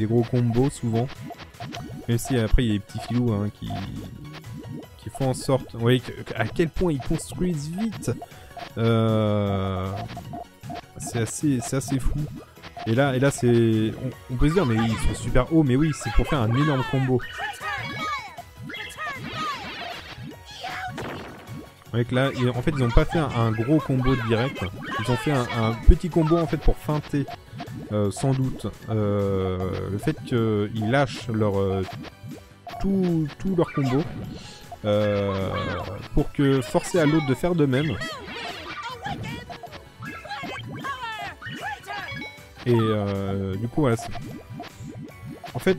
gros combos souvent. Même si après il y a des petits filous hein, qui font en sorte, vous voyez à quel point ils construisent vite. C'est assez fou. Et là c'est... On peut se dire mais ils sont super hauts, mais oui c'est pour faire un énorme combo. Avec là, en fait ils ont pas fait un gros combo direct. Ils ont fait un petit combo en fait pour feinter sans doute le fait qu'ils lâchent leur tout leur combo. Pour que forcer à l'autre de faire de même. Et du coup voilà, en fait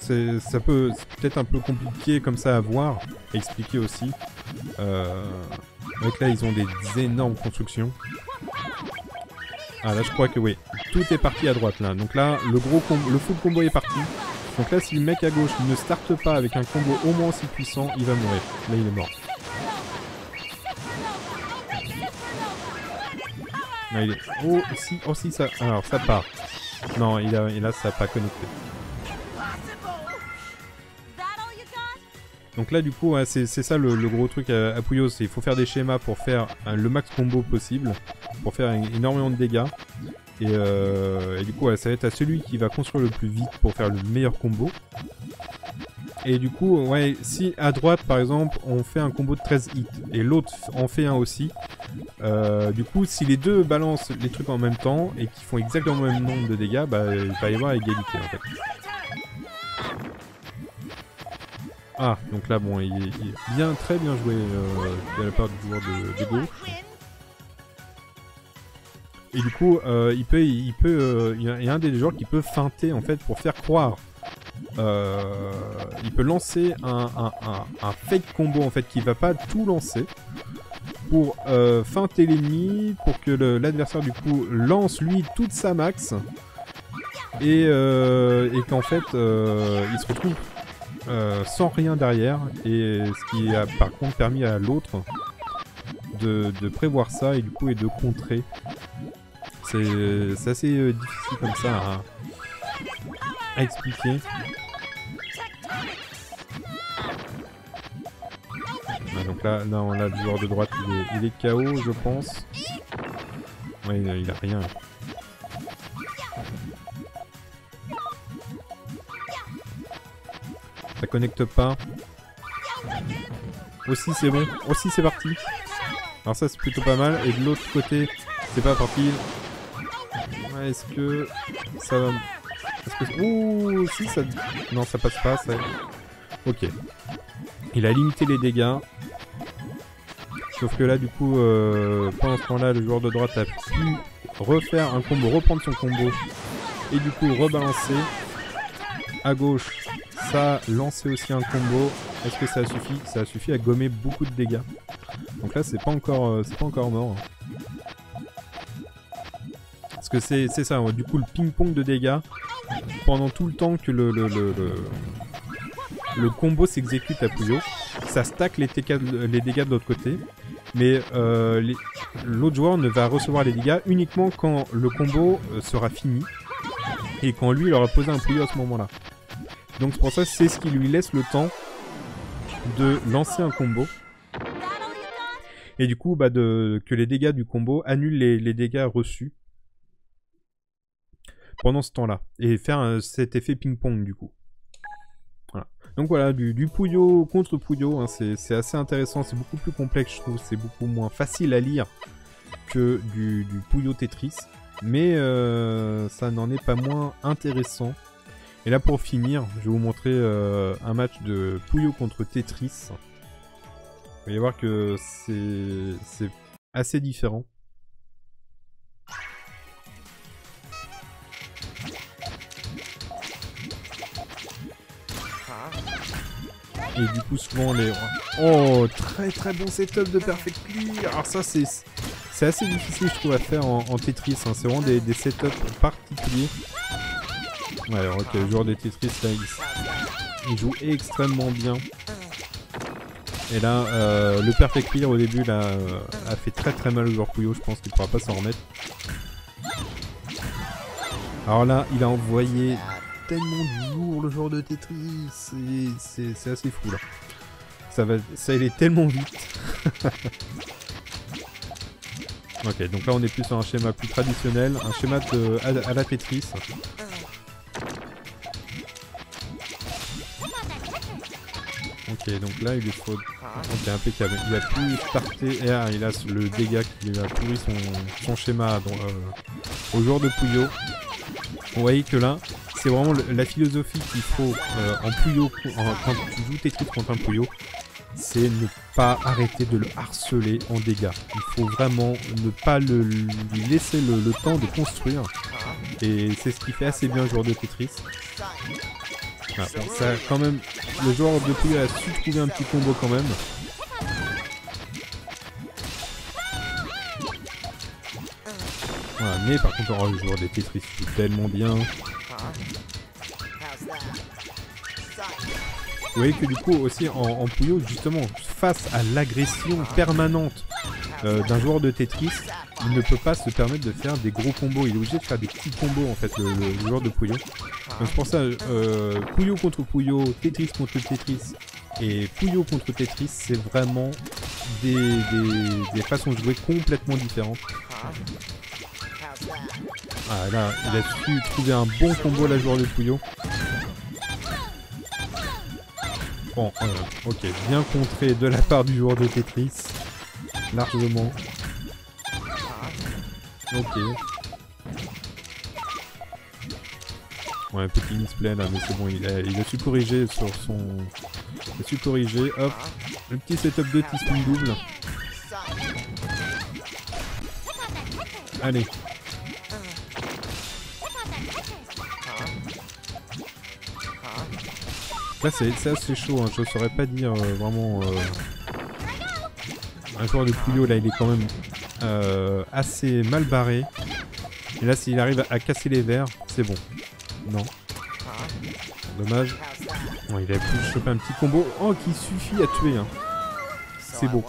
ça peut être un peu compliqué comme ça à voir, à expliquer aussi. Donc là ils ont des énormes constructions. Ah là je crois que oui, tout est parti à droite là. Donc là le full combo est parti. Donc là si le mec à gauche ne starte pas avec un combo au moins aussi puissant, il va mourir. Là il est mort. Là, il est... oh si ça... Alors ça part. Non, et là ça n'a pas connecté. Donc là du coup ouais, c'est ça le gros truc à Puyo, c'est il faut faire des schémas pour faire le max combo possible, pour faire énormément de dégâts. Et du coup ouais, ça va être à celui qui va construire le plus vite pour faire le meilleur combo. Et du coup ouais, si à droite par exemple on fait un combo de 13 hits et l'autre en fait un aussi, du coup si les deux balancent les trucs en même temps et qu'ils font exactement le même nombre de dégâts, bah il va y avoir égalité en fait. Ah donc là bon il est bien, très bien joué de la part du joueur de gauche. Et du coup, il y a un des joueurs qui peut feinter en fait pour faire croire. Il peut lancer un fake combo en fait qui va pas tout lancer pour feinter l'ennemi, pour que l'adversaire du coup lance lui toute sa max et qu'en fait il se retrouve sans rien derrière, et ce qui a par contre permis à l'autre de prévoir ça et du coup de contrer. C'est assez difficile comme ça à expliquer. Ah, donc là, non, là, le joueur de droite, il est KO, je pense. Ouais, il a rien. Ça connecte pas. Aussi, c'est bon. Aussi, c'est parti. Alors ça, c'est plutôt pas mal. Et de l'autre côté, c'est pas parti. Est-ce que ça va... Ouh, si ça... Non, ça passe pas, ça... Ok. Il a limité les dégâts. Sauf que là, du coup, pendant ce temps-là, le joueur de droite a pu refaire un combo, reprendre son combo et du coup rebalancer. À gauche, ça a lancé aussi un combo. Est-ce que ça a suffi? Ça a suffi à gommer beaucoup de dégâts. Donc là, c'est pas encore mort. Parce que c'est ça, du coup, le ping-pong de dégâts pendant tout le temps que le combo s'exécute à Puyo. Ça stack les dégâts de l'autre côté, mais l'autre joueur ne va recevoir les dégâts uniquement quand le combo sera fini et quand lui il aura posé un Puyo à ce moment-là. Donc pour ça, c'est ce qui lui laisse le temps de lancer un combo. Et du coup, bah que les dégâts du combo annulent les dégâts reçus pendant ce temps-là. Et faire cet effet ping-pong du coup. Voilà. Donc voilà, du Puyo contre Puyo, hein, c'est assez intéressant, c'est beaucoup plus complexe je trouve, c'est beaucoup moins facile à lire que du Puyo Tetris. Mais ça n'en est pas moins intéressant. Et là pour finir, je vais vous montrer un match de Puyo contre Tetris. Vous allez voir que c'est assez différent. Et du coup souvent les... Oh, très très bon setup de Perfect Clear. Alors ça c'est assez difficile je trouve à faire en Tetris, hein. C'est vraiment des setups particuliers. Ouais, alors ok, le joueur des Tetris là, il joue extrêmement bien. Et là, le Perfect Clear au début là, a fait très très mal au joueur Puyo, je pense qu'il ne pourra pas s'en remettre. Alors là, il a envoyé tellement de lourd le joueur de Tetris, c'est assez fou là. Ça il est tellement vite. Ok, donc là on est plus sur un schéma plus traditionnel, un schéma à la Tetris. Ok, donc là il lui faut... Ok, impeccable. Il a pu starter... Et ah, il a le dégât qui lui a pourri son schéma dans, au joueur de Puyo. Vous voyez que là, c'est vraiment la philosophie qu'il faut en Puyo, quand tu joues Tetris contre un Puyo, c'est ne pas arrêter de le harceler en dégâts. Il faut vraiment ne pas lui laisser le temps de construire. Et c'est ce qui fait assez bien le joueur de Tetris. Ah, bon, ça, quand même, le joueur de Puyo a su trouver un petit combo quand même. Voilà, mais par contre, oh, le joueur des Tetris joue tellement bien. Vous voyez que du coup aussi en Puyo, justement, face à l'agression permanente d'un joueur de Tetris, il ne peut pas se permettre de faire des gros combos. Il est obligé de faire des petits combos en fait, le joueur de Puyo. Donc pour ça, Puyo contre Puyo, Tetris contre Tetris et Puyo contre Tetris, c'est vraiment des façons de jouer complètement différentes. Ah là, il a su trouver un bon combo la joueur de Puyo. Bon, ok, bien contré de la part du joueur de Tetris. Largement. Ok. Ouais, un petit misplay là, mais c'est bon, il a su corriger sur son... Il a su corriger, hop. Le petit setup de T-spin double. Allez. Là c'est assez chaud, hein. Je saurais pas dire vraiment... Un joueur de Puyo là il est quand même assez mal barré. Et là s'il arrive à casser les verres, c'est bon. Non. Dommage. Bon, il a pu choper un petit combo. Oh, qui suffit à tuer, hein. C'est beau.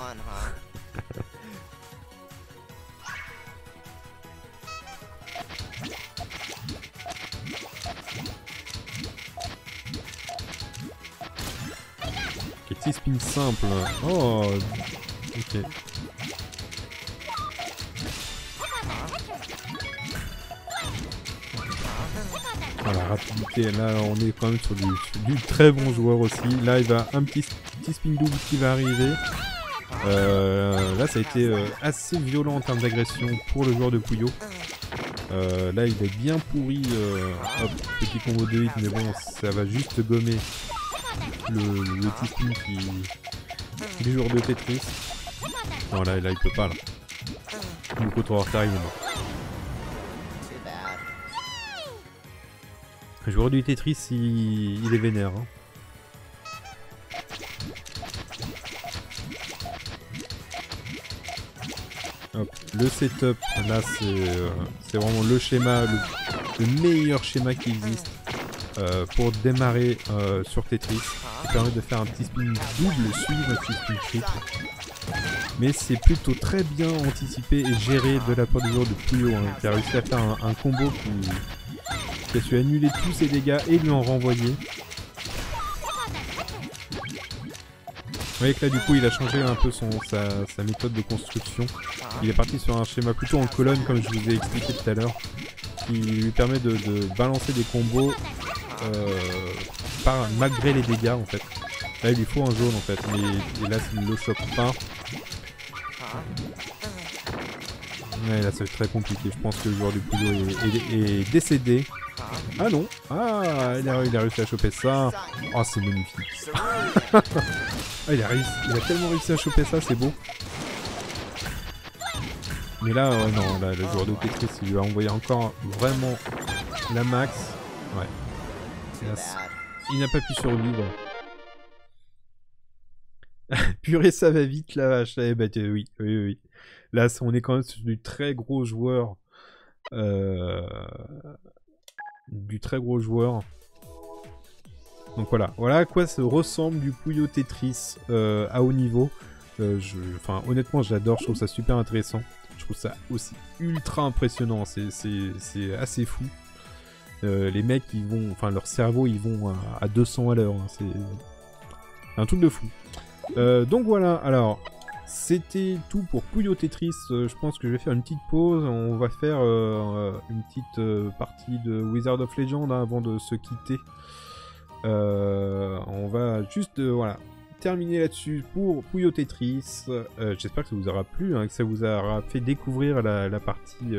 Petit spin simple. Oh, ok. Voilà, rapidité. Là, on est quand même sur du très bon joueur aussi. Là, il va un petit spin double qui va arriver. Là, ça a été assez violent en termes d'agression pour le joueur de Puyo. Là, il est bien pourri. Hop, petit combo de hit, mais bon, ça va juste gommer le petit spin qui du joueur de Tetris. Non, là, il peut pas, là. Beaucoup trop en retard, il me manque. Le joueur du Tetris, il est vénère. Hein. Hop, le setup, là, c'est vraiment le schéma, le meilleur schéma qui existe pour démarrer sur Tetris. Ça permet de faire un petit spin double, suivre un petit spin triple. Mais c'est plutôt très bien anticipé et géré de la part du joueur de Puyo, hein, qui a réussi à faire un combo qui a su annuler tous ses dégâts et lui en renvoyer. Vous voyez que là du coup il a changé un peu sa méthode de construction. Il est parti sur un schéma plutôt en colonne comme je vous ai expliqué tout à l'heure, qui lui permet de balancer des combos malgré les dégâts en fait. Là il lui faut un jaune en fait, mais là s'il ne le chope pas... Ouais, là c'est très compliqué, je pense que le joueur du Puyo est décédé. Ah non, ah il a réussi à choper ça. Oh c'est magnifique. Ah, il a tellement réussi à choper ça, c'est beau. Mais là, ouais, non, là, le joueur de Tetris il lui a envoyé encore vraiment la max. Ouais. Là, il n'a pas pu survivre. Purée, ça va vite la vache. Eh ben, oui. Là, on est quand même sur du très gros joueur. Donc voilà à quoi se ressemble du Puyo Tetris à haut niveau. Honnêtement, j'adore. Je trouve ça super intéressant. Je trouve ça aussi ultra impressionnant. C'est assez fou. Les mecs, ils vont, leur cerveau, ils vont à 200 à l'heure. Hein. C'est un truc de fou. Donc voilà, alors c'était tout pour Puyo Tetris. Je pense que je vais faire une petite pause. On va faire une petite partie de Wizard of Legends hein, avant de se quitter. On va juste terminer là-dessus pour Puyo Tetris. J'espère que ça vous aura plu, hein, que ça vous aura fait découvrir la partie,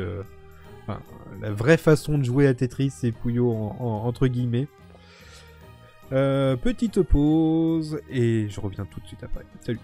la vraie façon de jouer à Tetris et Puyo entre guillemets. Petite pause et je reviens tout de suite après. Salut.